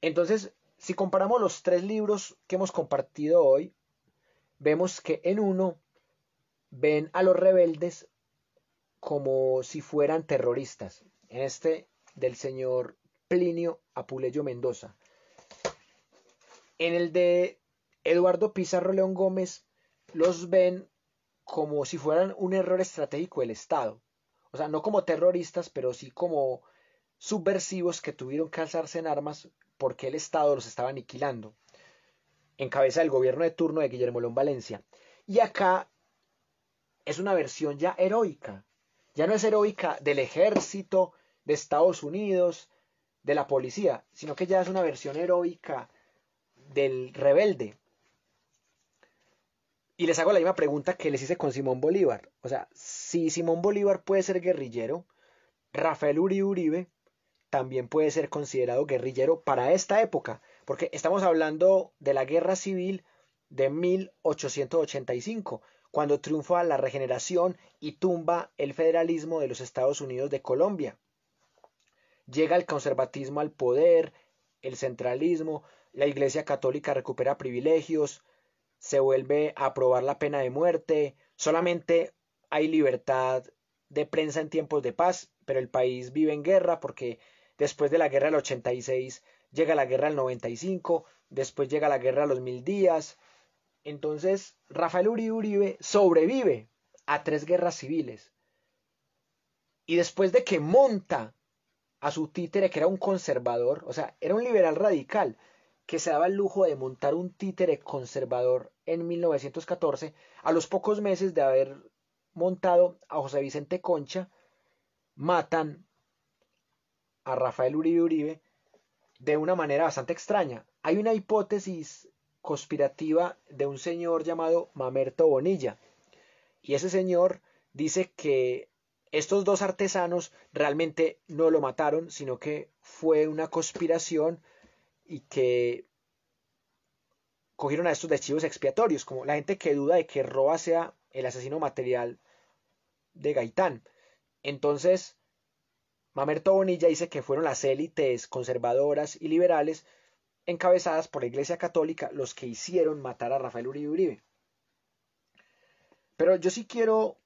Entonces, si comparamos los tres libros que hemos compartido hoy, vemos que en uno ven a los rebeldes como si fueran terroristas. En este, del señor Plinio Apuleyo Mendoza. En el de Eduardo Pizarro León Gómez, los ven como si fueran un error estratégico del Estado. O sea, no como terroristas, pero sí como subversivos que tuvieron que alzarse en armas porque el Estado los estaba aniquilando, en cabeza del gobierno de turno de Guillermo León Valencia. Y acá es una versión ya heroica. Ya no es heroica del ejército, de Estados Unidos, de la policía, sino que ya es una versión heroica del rebelde. Y les hago la misma pregunta que les hice con Simón Bolívar. O sea, si Simón Bolívar puede ser guerrillero, Rafael Uribe Uribe también puede ser considerado guerrillero para esta época. Porque estamos hablando de la Guerra Civil de mil ochocientos ochenta y cinco, cuando triunfa la regeneración y tumba el federalismo de los Estados Unidos de Colombia. Llega el conservatismo al poder, el centralismo, la Iglesia Católica recupera privilegios, se vuelve a aprobar la pena de muerte, solamente hay libertad de prensa en tiempos de paz, pero el país vive en guerra porque después de la guerra del ochenta y seis llega la guerra del noventa y cinco, después llega la guerra de los mil días. Entonces Rafael Uribe Uribe sobrevive a tres guerras civiles. Y después de que monta a su títere, que era un conservador, o sea, era un liberal radical, que se daba el lujo de montar un títere conservador en mil novecientos catorce, a los pocos meses de haber montado a José Vicente Concha, matan a Rafael Uribe Uribe de una manera bastante extraña. Hay una hipótesis conspirativa de un señor llamado Mamerto Bonilla, y ese señor dice que estos dos artesanos realmente no lo mataron, sino que fue una conspiración y que cogieron a estos de chivos expiatorios, como la gente que duda de que Roa sea el asesino material de Gaitán. Entonces, Mamerto Bonilla dice que fueron las élites conservadoras y liberales encabezadas por la Iglesia Católica los que hicieron matar a Rafael Uribe Uribe. Pero yo sí quiero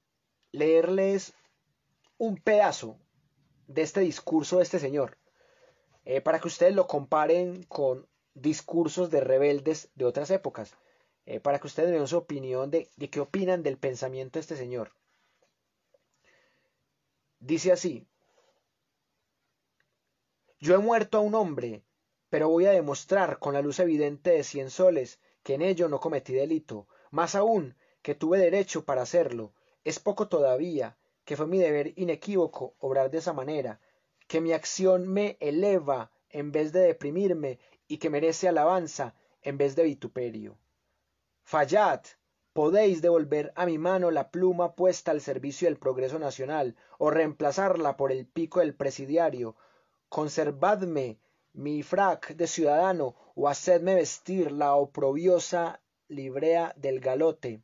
leerles un pedazo de este discurso de este señor, Eh, para que ustedes lo comparen con discursos de rebeldes de otras épocas, eh, para que ustedes den su opinión de, de qué opinan del pensamiento de este señor. Dice así: yo he muerto a un hombre, pero voy a demostrar con la luz evidente de cien soles que en ello no cometí delito, más aún que tuve derecho para hacerlo. Es poco todavía, que fue mi deber inequívoco obrar de esa manera, que mi acción me eleva en vez de deprimirme y que merece alabanza en vez de vituperio. Fallad, podéis devolver a mi mano la pluma puesta al servicio del progreso nacional o reemplazarla por el pico del presidiario. Conservadme mi frac de ciudadano o hacedme vestir la oprobiosa librea del galote.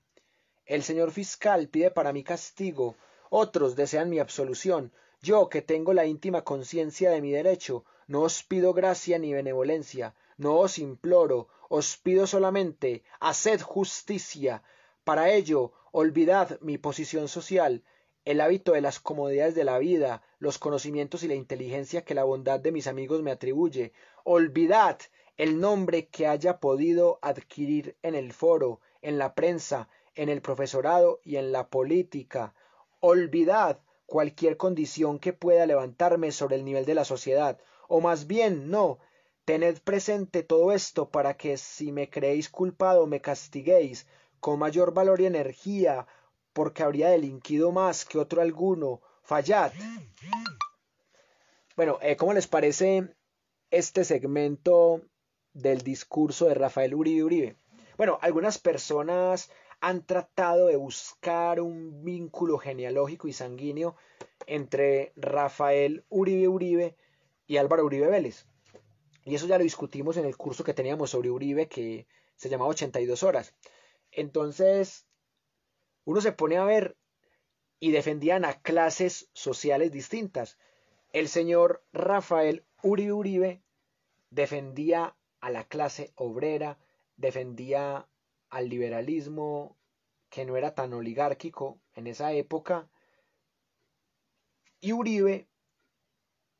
El señor fiscal pide para mí castigo, otros desean mi absolución. Yo, que tengo la íntima conciencia de mi derecho, no os pido gracia ni benevolencia, no os imploro, os pido solamente, haced justicia. Para ello, olvidad mi posición social, el hábito de las comodidades de la vida, los conocimientos y la inteligencia que la bondad de mis amigos me atribuye. Olvidad el nombre que haya podido adquirir en el foro, en la prensa, en el profesorado y en la política. Olvidad cualquier condición que pueda levantarme sobre el nivel de la sociedad, o más bien no, tened presente todo esto para que si me creéis culpado me castiguéis con mayor valor y energía, porque habría delinquido más que otro alguno. Fallad. Bueno, eh, ¿cómo les parece este segmento del discurso de Rafael Uribe Uribe? Bueno, algunas personas han tratado de buscar un vínculo genealógico y sanguíneo entre Rafael Uribe Uribe y Álvaro Uribe Vélez. Y eso ya lo discutimos en el curso que teníamos sobre Uribe, que se llamaba ochenta y dos horas. Entonces, uno se pone a ver y defendían a clases sociales distintas. El señor Rafael Uribe Uribe defendía a la clase obrera, defendía al liberalismo, que no era tan oligárquico en esa época, y Uribe,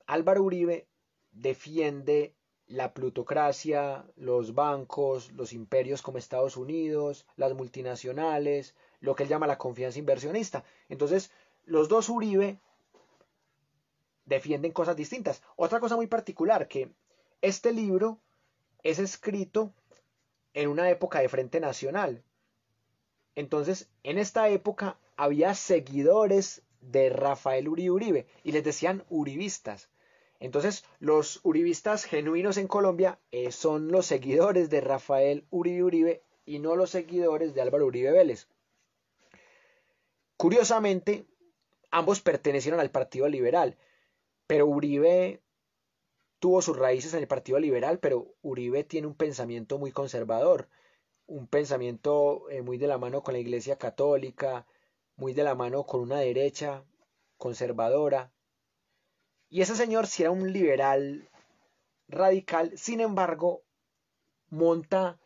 Álvaro Uribe, defiende la plutocracia, los bancos, los imperios como Estados Unidos, las multinacionales, lo que él llama la confianza inversionista. Entonces, los dos Uribe defienden cosas distintas. Otra cosa muy particular, que este libro es escrito en una época de Frente Nacional. Entonces, en esta época había seguidores de Rafael Uribe Uribe y les decían uribistas. Entonces, los uribistas genuinos en Colombia eh, son los seguidores de Rafael Uribe Uribe y no los seguidores de Álvaro Uribe Vélez. Curiosamente, ambos pertenecieron al Partido Liberal, pero Uribe tuvo sus raíces en el Partido Liberal, pero Uribe tiene un pensamiento muy conservador, un pensamiento eh, muy de la mano con la Iglesia Católica, muy de la mano con una derecha conservadora. Y ese señor sí era un liberal radical, sin embargo, monta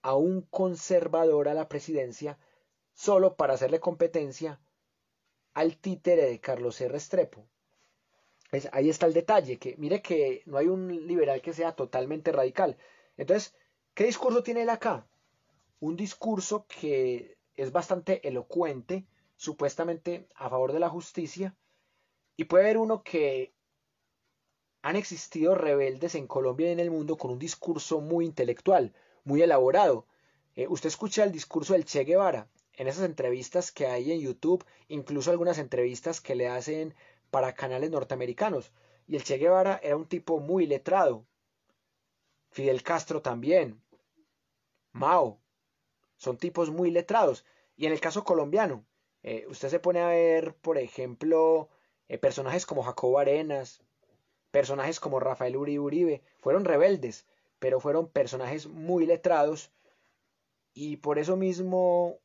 a un conservador a la presidencia solo para hacerle competencia al títere de Carlos erre Restrepo. Ahí está el detalle, que mire que no hay un liberal que sea totalmente radical. Entonces, ¿qué discurso tiene él acá? Un discurso que es bastante elocuente, supuestamente a favor de la justicia, y puede haber uno que han existido rebeldes en Colombia y en el mundo con un discurso muy intelectual, muy elaborado. Eh, usted escucha el discurso del Che Guevara en esas entrevistas que hay en YouTube, incluso algunas entrevistas que le hacen para canales norteamericanos, y el Che Guevara era un tipo muy letrado, Fidel Castro también, Mao, son tipos muy letrados. Y en el caso colombiano, eh, usted se pone a ver, por ejemplo, eh, personajes como Jacobo Arenas, personajes como Rafael Uribe Uribe, fueron rebeldes, pero fueron personajes muy letrados, y por eso mismo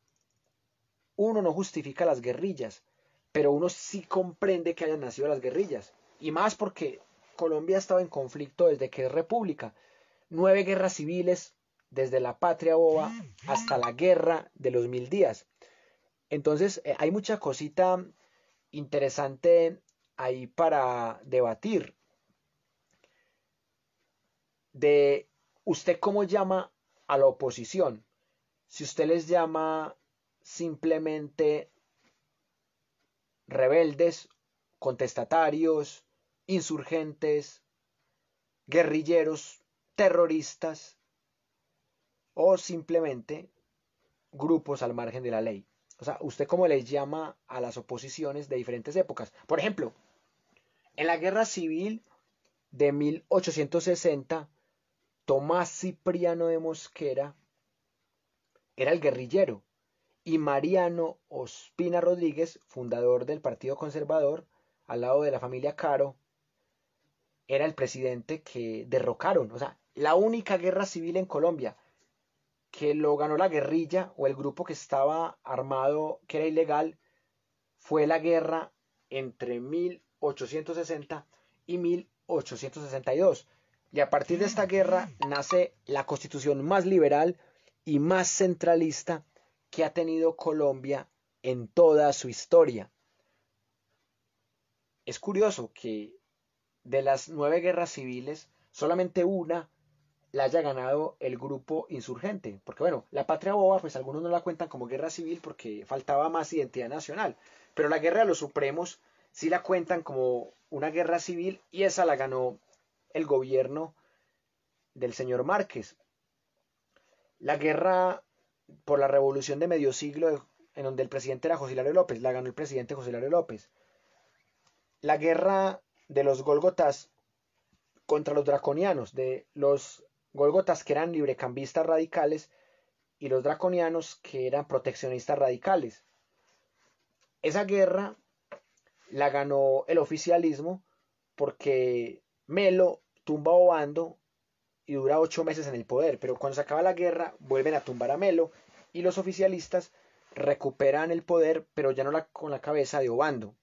uno no justifica las guerrillas, pero uno sí comprende que hayan nacido las guerrillas, y más porque Colombia ha estado en conflicto desde que es república. Nueve guerras civiles, desde la Patria Boba hasta la Guerra de los Mil Días. Entonces, eh, hay mucha cosita interesante ahí para debatir. De usted cómo llama a la oposición. Si usted les llama simplemente rebeldes, contestatarios, insurgentes, guerrilleros, terroristas, o simplemente grupos al margen de la ley. O sea, ¿usted cómo les llama a las oposiciones de diferentes épocas? Por ejemplo, en la Guerra Civil de mil ochocientos sesenta, Tomás Cipriano de Mosquera era el guerrillero, y Mariano Ospina Rodríguez, fundador del Partido Conservador, al lado de la familia Caro, era el presidente que derrocaron. O sea, la única guerra civil en Colombia que lo ganó la guerrilla o el grupo que estaba armado, que era ilegal, fue la guerra entre mil ochocientos sesenta y mil ochocientos sesenta y dos. Y a partir de esta guerra nace la constitución más liberal y más centralista que ha tenido Colombia en toda su historia. Es curioso que de las nueve guerras civiles, solamente una la haya ganado el grupo insurgente, porque bueno, la patria boba, pues algunos no la cuentan como guerra civil porque faltaba más identidad nacional, pero la guerra de los supremos sí la cuentan como una guerra civil y esa la ganó el gobierno del señor Márquez. La guerra por la revolución de medio siglo, en donde el presidente era José Hilario López, la ganó el presidente José Hilario López. La guerra de los Gólgotas contra los draconianos, de los Gólgotas que eran librecambistas radicales y los draconianos que eran proteccionistas radicales. Esa guerra la ganó el oficialismo porque Melo tumba a Obando y dura ocho meses en el poder, pero cuando se acaba la guerra vuelven a tumbar a Melo y los oficialistas recuperan el poder, pero ya no la, con la cabeza de Obando.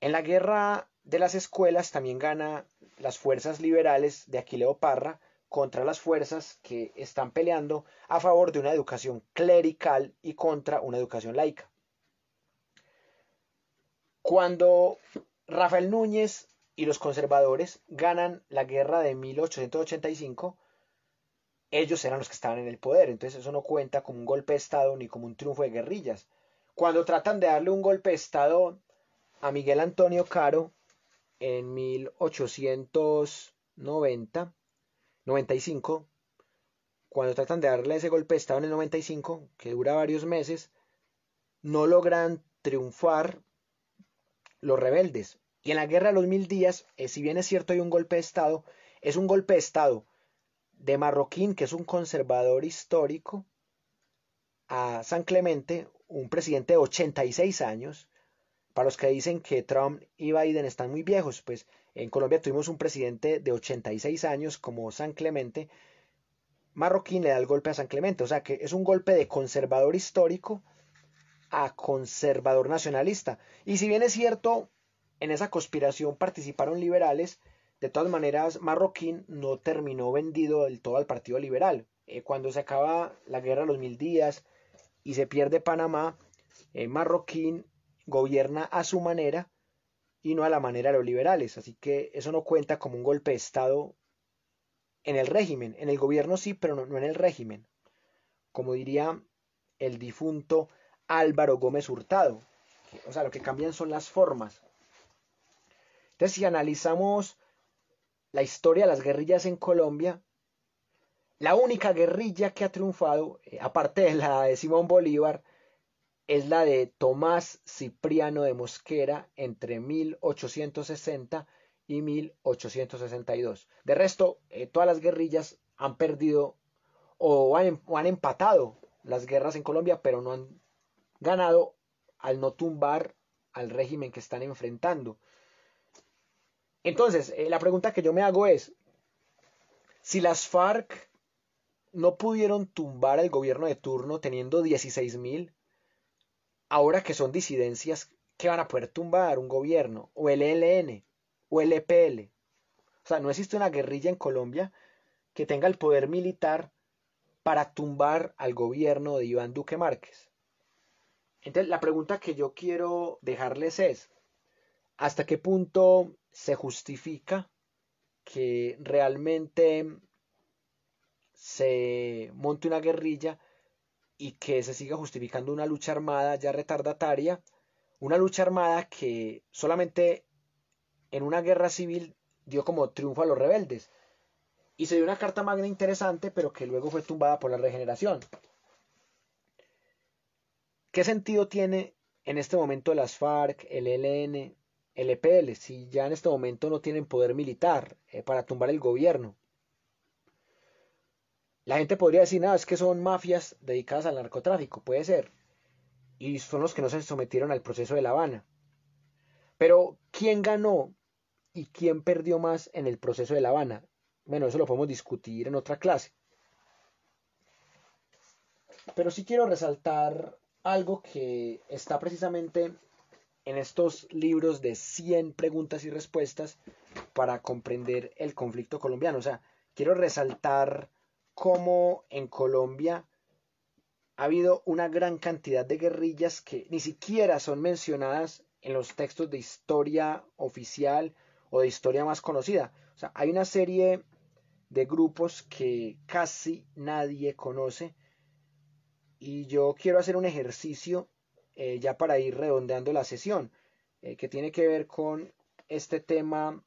En la guerra de las escuelas también gana las fuerzas liberales de Aquileo Parra contra las fuerzas que están peleando a favor de una educación clerical y contra una educación laica. Cuando Rafael Núñez y los conservadores ganan la guerra de mil ochocientos ochenta y cinco, ellos eran los que estaban en el poder, entonces eso no cuenta como un golpe de Estado ni como un triunfo de guerrillas. Cuando tratan de darle un golpe de Estado a Miguel Antonio Caro en mil ochocientos noventa, noventa y cinco, cuando tratan de darle ese golpe de Estado en el noventa y cinco, que dura varios meses, no logran triunfar los rebeldes. Y en la Guerra de los Mil Días, eh, si bien es cierto hay un golpe de Estado, es un golpe de Estado de Marroquín, que es un conservador histórico, a San Clemente, un presidente de ochenta y seis años, para los que dicen que Trump y Biden están muy viejos, pues en Colombia tuvimos un presidente de ochenta y seis años como San Clemente. Marroquín le da el golpe a San Clemente, o sea que es un golpe de conservador histórico a conservador nacionalista. Y si bien es cierto, en esa conspiración participaron liberales, de todas maneras Marroquín no terminó vendido del todo al Partido Liberal. Eh, cuando se acaba la Guerra de los Mil Días y se pierde Panamá, eh, Marroquín gobierna a su manera y no a la manera de los liberales, así que eso no cuenta como un golpe de Estado en el régimen. En el gobierno sí, pero no, no en el régimen, como diría el difunto Álvaro Gómez Hurtado. O sea, lo que cambian son las formas. Entonces, si analizamos la historia de las guerrillas en Colombia, la única guerrilla que ha triunfado, aparte de la de Simón Bolívar, es la de Tomás Cipriano de Mosquera entre mil ochocientos sesenta y mil ochocientos sesenta y dos. De resto, eh, todas las guerrillas han perdido o han, o han empatado las guerras en Colombia, pero no han ganado al no tumbar al régimen que están enfrentando. Entonces, eh, la pregunta que yo me hago es, si las FARC no pudieron tumbar al gobierno de turno teniendo dieciséis mil, ahora que son disidencias, ¿qué van a poder tumbar? ¿Un gobierno? ¿O el E L N? ¿O el E P L? O sea, no existe una guerrilla en Colombia que tenga el poder militar para tumbar al gobierno de Iván Duque Márquez. Entonces, la pregunta que yo quiero dejarles es, ¿hasta qué punto se justifica que realmente se monte una guerrilla y que se siga justificando una lucha armada ya retardataria? Una lucha armada que solamente en una guerra civil dio como triunfo a los rebeldes. Y se dio una carta magna interesante, pero que luego fue tumbada por la Regeneración. ¿Qué sentido tiene en este momento las FARC, el E L N, el E P L, si ya en este momento no tienen poder militar eh, para tumbar el gobierno? La gente podría decir, nada, es que son mafias dedicadas al narcotráfico, puede ser, y son los que no se sometieron al proceso de La Habana. Pero, ¿quién ganó y quién perdió más en el proceso de La Habana? Bueno, eso lo podemos discutir en otra clase. Pero sí quiero resaltar algo que está precisamente en estos libros de cien preguntas y respuestas para comprender el conflicto colombiano. O sea, quiero resaltar cómo en Colombia ha habido una gran cantidad de guerrillas que ni siquiera son mencionadas en los textos de historia oficial o de historia más conocida. O sea, hay una serie de grupos que casi nadie conoce. Y yo quiero hacer un ejercicio eh, ya para ir redondeando la sesión, eh, que tiene que ver con este tema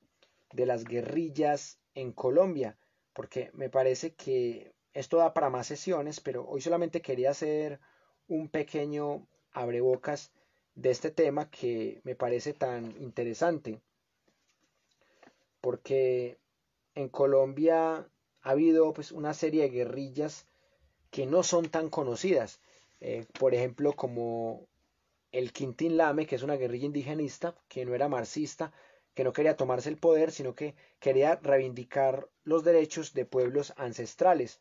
de las guerrillas en Colombia, porque me parece que esto da para más sesiones, pero hoy solamente quería hacer un pequeño abrebocas de este tema que me parece tan interesante, porque en Colombia ha habido pues, una serie de guerrillas que no son tan conocidas, eh, por ejemplo como el Quintín Lame, que es una guerrilla indigenista, que no era marxista, que no quería tomarse el poder, sino que quería reivindicar los derechos de pueblos ancestrales,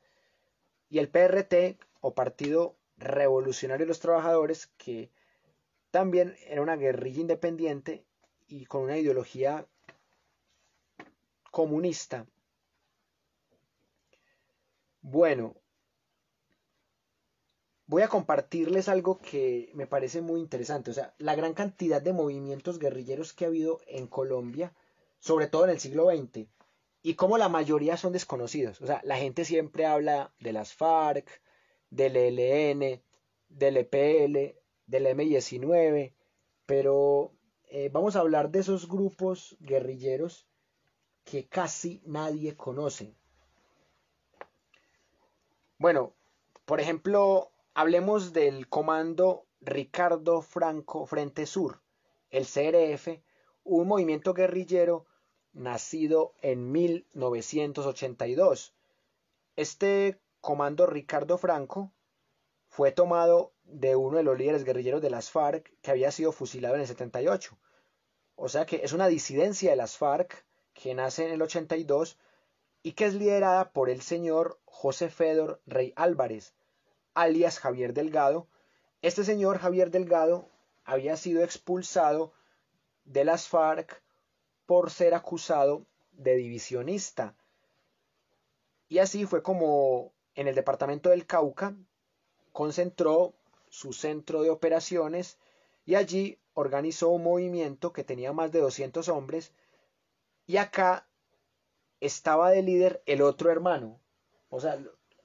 y el P R T, o Partido Revolucionario de los Trabajadores, que también era una guerrilla independiente y con una ideología comunista. Bueno, voy a compartirles algo que me parece muy interesante. O sea, la gran cantidad de movimientos guerrilleros que ha habido en Colombia, sobre todo en el siglo veinte, y como la mayoría son desconocidos. O sea, la gente siempre habla de las FARC, del E L N, del E P L, del eme diecinueve, pero eh, vamos a hablar de esos grupos guerrilleros que casi nadie conoce. Bueno, por ejemplo, hablemos del Comando Ricardo Franco Frente Sur, el C R F, un movimiento guerrillero nacido en mil novecientos ochenta y dos. Este Comando Ricardo Franco fue tomado de uno de los líderes guerrilleros de las FARC que había sido fusilado en el setenta y ocho. O sea que es una disidencia de las FARC que nace en el ochenta y dos y que es liderada por el señor José Fedor Rey Álvarez, alias Javier Delgado. Este señor Javier Delgado había sido expulsado de las FARC por ser acusado de divisionista. Y así fue como en el departamento del Cauca concentró su centro de operaciones y allí organizó un movimiento que tenía más de doscientos hombres, y acá estaba de líder el otro hermano. O sea,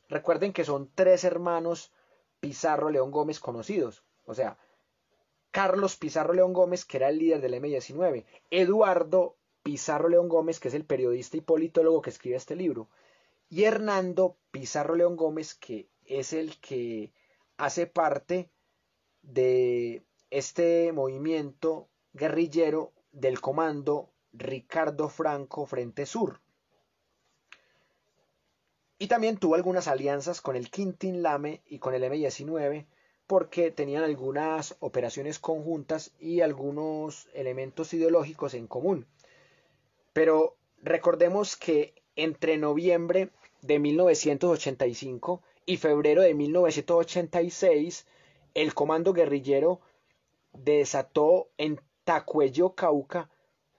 recuerden que son tres hermanos Pizarro León Gómez conocidos. O sea, Carlos Pizarro León Gómez, que era el líder del eme diecinueve. Eduardo Pizarro León Gómez, que es el periodista y politólogo que escribe este libro. Y Hernando Pizarro León Gómez, que es el que hace parte de este movimiento guerrillero del Comando Ricardo Franco Frente Sur. Y también tuvo algunas alianzas con el Quintín Lame y con el eme diecinueve porque tenían algunas operaciones conjuntas y algunos elementos ideológicos en común. Pero recordemos que entre noviembre de mil novecientos ochenta y cinco y febrero de mil novecientos ochenta y seis, el comando guerrillero desató en Tacuello, Cauca,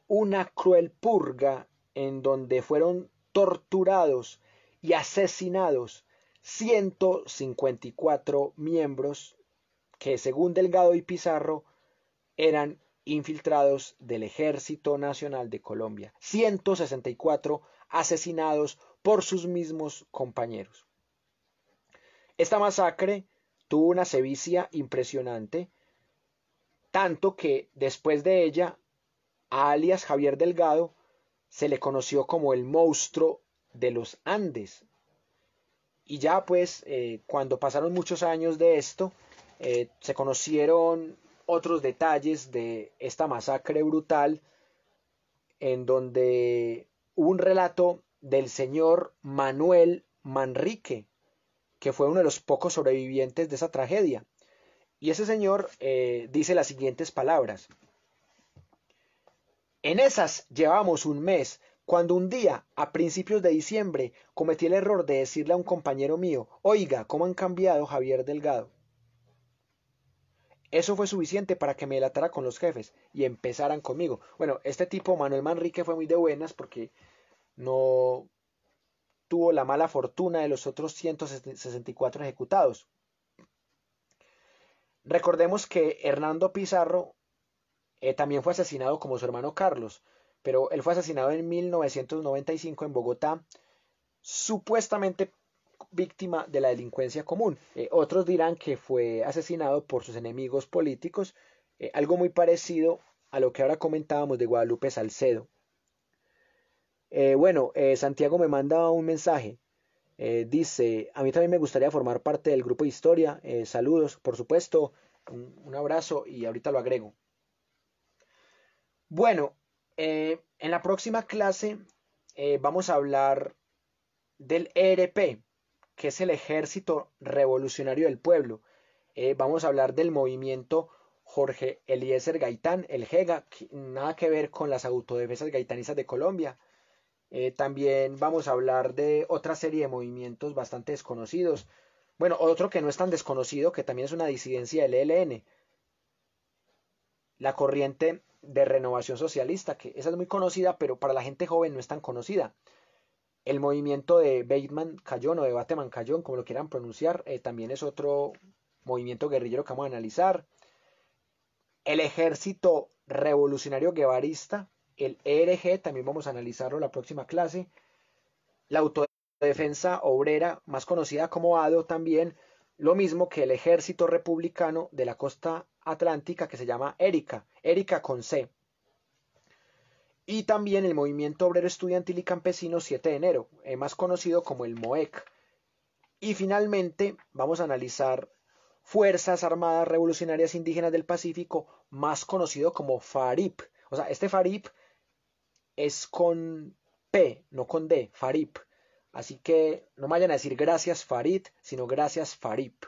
una cruel purga en donde fueron torturados y asesinados ciento cincuenta y cuatro miembros que, según Delgado y Pizarro, eran infiltrados del Ejército Nacional de Colombia. ciento sesenta y cuatro asesinados por sus mismos compañeros. Esta masacre tuvo una sevicia impresionante, tanto que después de ella, a alias Javier Delgado se le conoció como el monstruo de los Andes. Y ya pues eh, cuando pasaron muchos años de esto, eh, se conocieron otros detalles de esta masacre brutal, en donde hubo un relato del señor Manuel Manrique, que fue uno de los pocos sobrevivientes de esa tragedia, y ese señor eh, dice las siguientes palabras: en esas llevamos un mes, Cuando un día, a principios de diciembre, cometí el error de decirle a un compañero mío, oiga, ¿cómo han cambiado Javier Delgado? Eso fue suficiente para que me delatara con los jefes y empezaran conmigo. Bueno, este tipo, Manuel Manrique, fue muy de buenas porque no tuvo la mala fortuna de los otros ciento sesenta y cuatro ejecutados. Recordemos que Hernando Pizarro eh, también fue asesinado como su hermano Carlos, pero él fue asesinado en mil novecientos noventa y cinco en Bogotá, supuestamente víctima de la delincuencia común. Eh, otros dirán que fue asesinado por sus enemigos políticos, eh, algo muy parecido a lo que ahora comentábamos de Guadalupe Salcedo. Eh, bueno, eh, Santiago me manda un mensaje. Eh, dice, a mí también me gustaría formar parte del grupo de historia, eh, saludos, por supuesto, un, un abrazo y ahorita lo agrego. Bueno, eh, en la próxima clase eh, vamos a hablar del E R P, que es el Ejército Revolucionario del Pueblo. Eh, vamos a hablar del movimiento Jorge Eliécer Gaitán, el JEGA, que nada que ver con las autodefensas gaitanistas de Colombia. Eh, también vamos a hablar de otra serie de movimientos bastante desconocidos. Bueno, otro que no es tan desconocido, que también es una disidencia del E L N. La corriente de renovación socialista, que esa es muy conocida, pero para la gente joven no es tan conocida. El movimiento de Bateman Cayón o de Bateman Cayón, como lo quieran pronunciar, eh, también es otro movimiento guerrillero que vamos a analizar. El Ejército Revolucionario Guevarista, el E R G, también vamos a analizarlo la próxima clase. La autodefensa obrera, más conocida como A D O también, lo mismo que el Ejército Republicano de la Costa Atlántica, que se llama ERICA, ERICA con C. Y también el Movimiento Obrero Estudiantil y Campesino siete de enero, más conocido como el MOEC. Y finalmente vamos a analizar Fuerzas Armadas Revolucionarias Indígenas del Pacífico, más conocido como FARIP. O sea, este FARIP es con P, no con D, FARIP. Así que no me vayan a decir gracias Farid, sino gracias FARIP.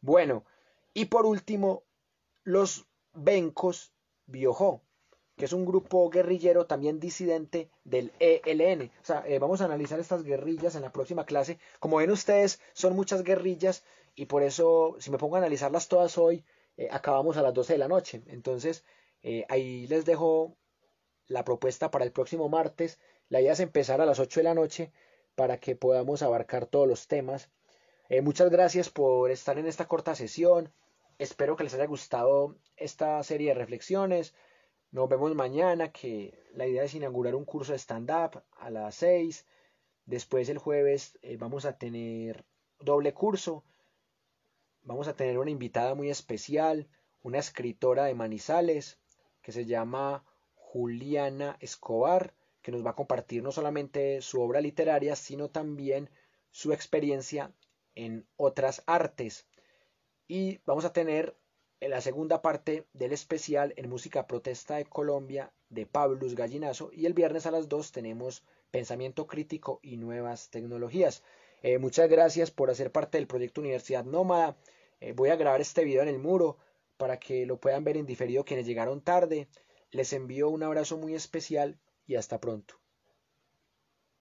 Bueno, y por último, los Bencos Biojó, que es un grupo guerrillero también disidente del E L N. O sea, eh, vamos a analizar estas guerrillas en la próxima clase. Como ven ustedes, son muchas guerrillas y por eso, si me pongo a analizarlas todas hoy, eh, acabamos a las doce de la noche. Entonces, eh, ahí les dejo la propuesta para el próximo martes. La idea es empezar a las ocho de la noche para que podamos abarcar todos los temas. Eh, muchas gracias por estar en esta corta sesión. Espero que les haya gustado esta serie de reflexiones. Nos vemos mañana, que la idea es inaugurar un curso de stand-up a las seis. Después el jueves eh, vamos a tener doble curso. Vamos a tener una invitada muy especial, una escritora de Manizales que se llama Juliana Escobar, que nos va a compartir no solamente su obra literaria, sino también su experiencia en otras artes. Y vamos a tener en la segunda parte del especial en Música Protesta de Colombia de Pablus Gallinazo. Y el viernes a las dos tenemos Pensamiento Crítico y Nuevas Tecnologías. Eh, muchas gracias por hacer parte del proyecto Universidad Nómada. Eh, voy a grabar este video en el muro para que lo puedan ver en diferido quienes llegaron tarde. Les envío un abrazo muy especial y hasta pronto.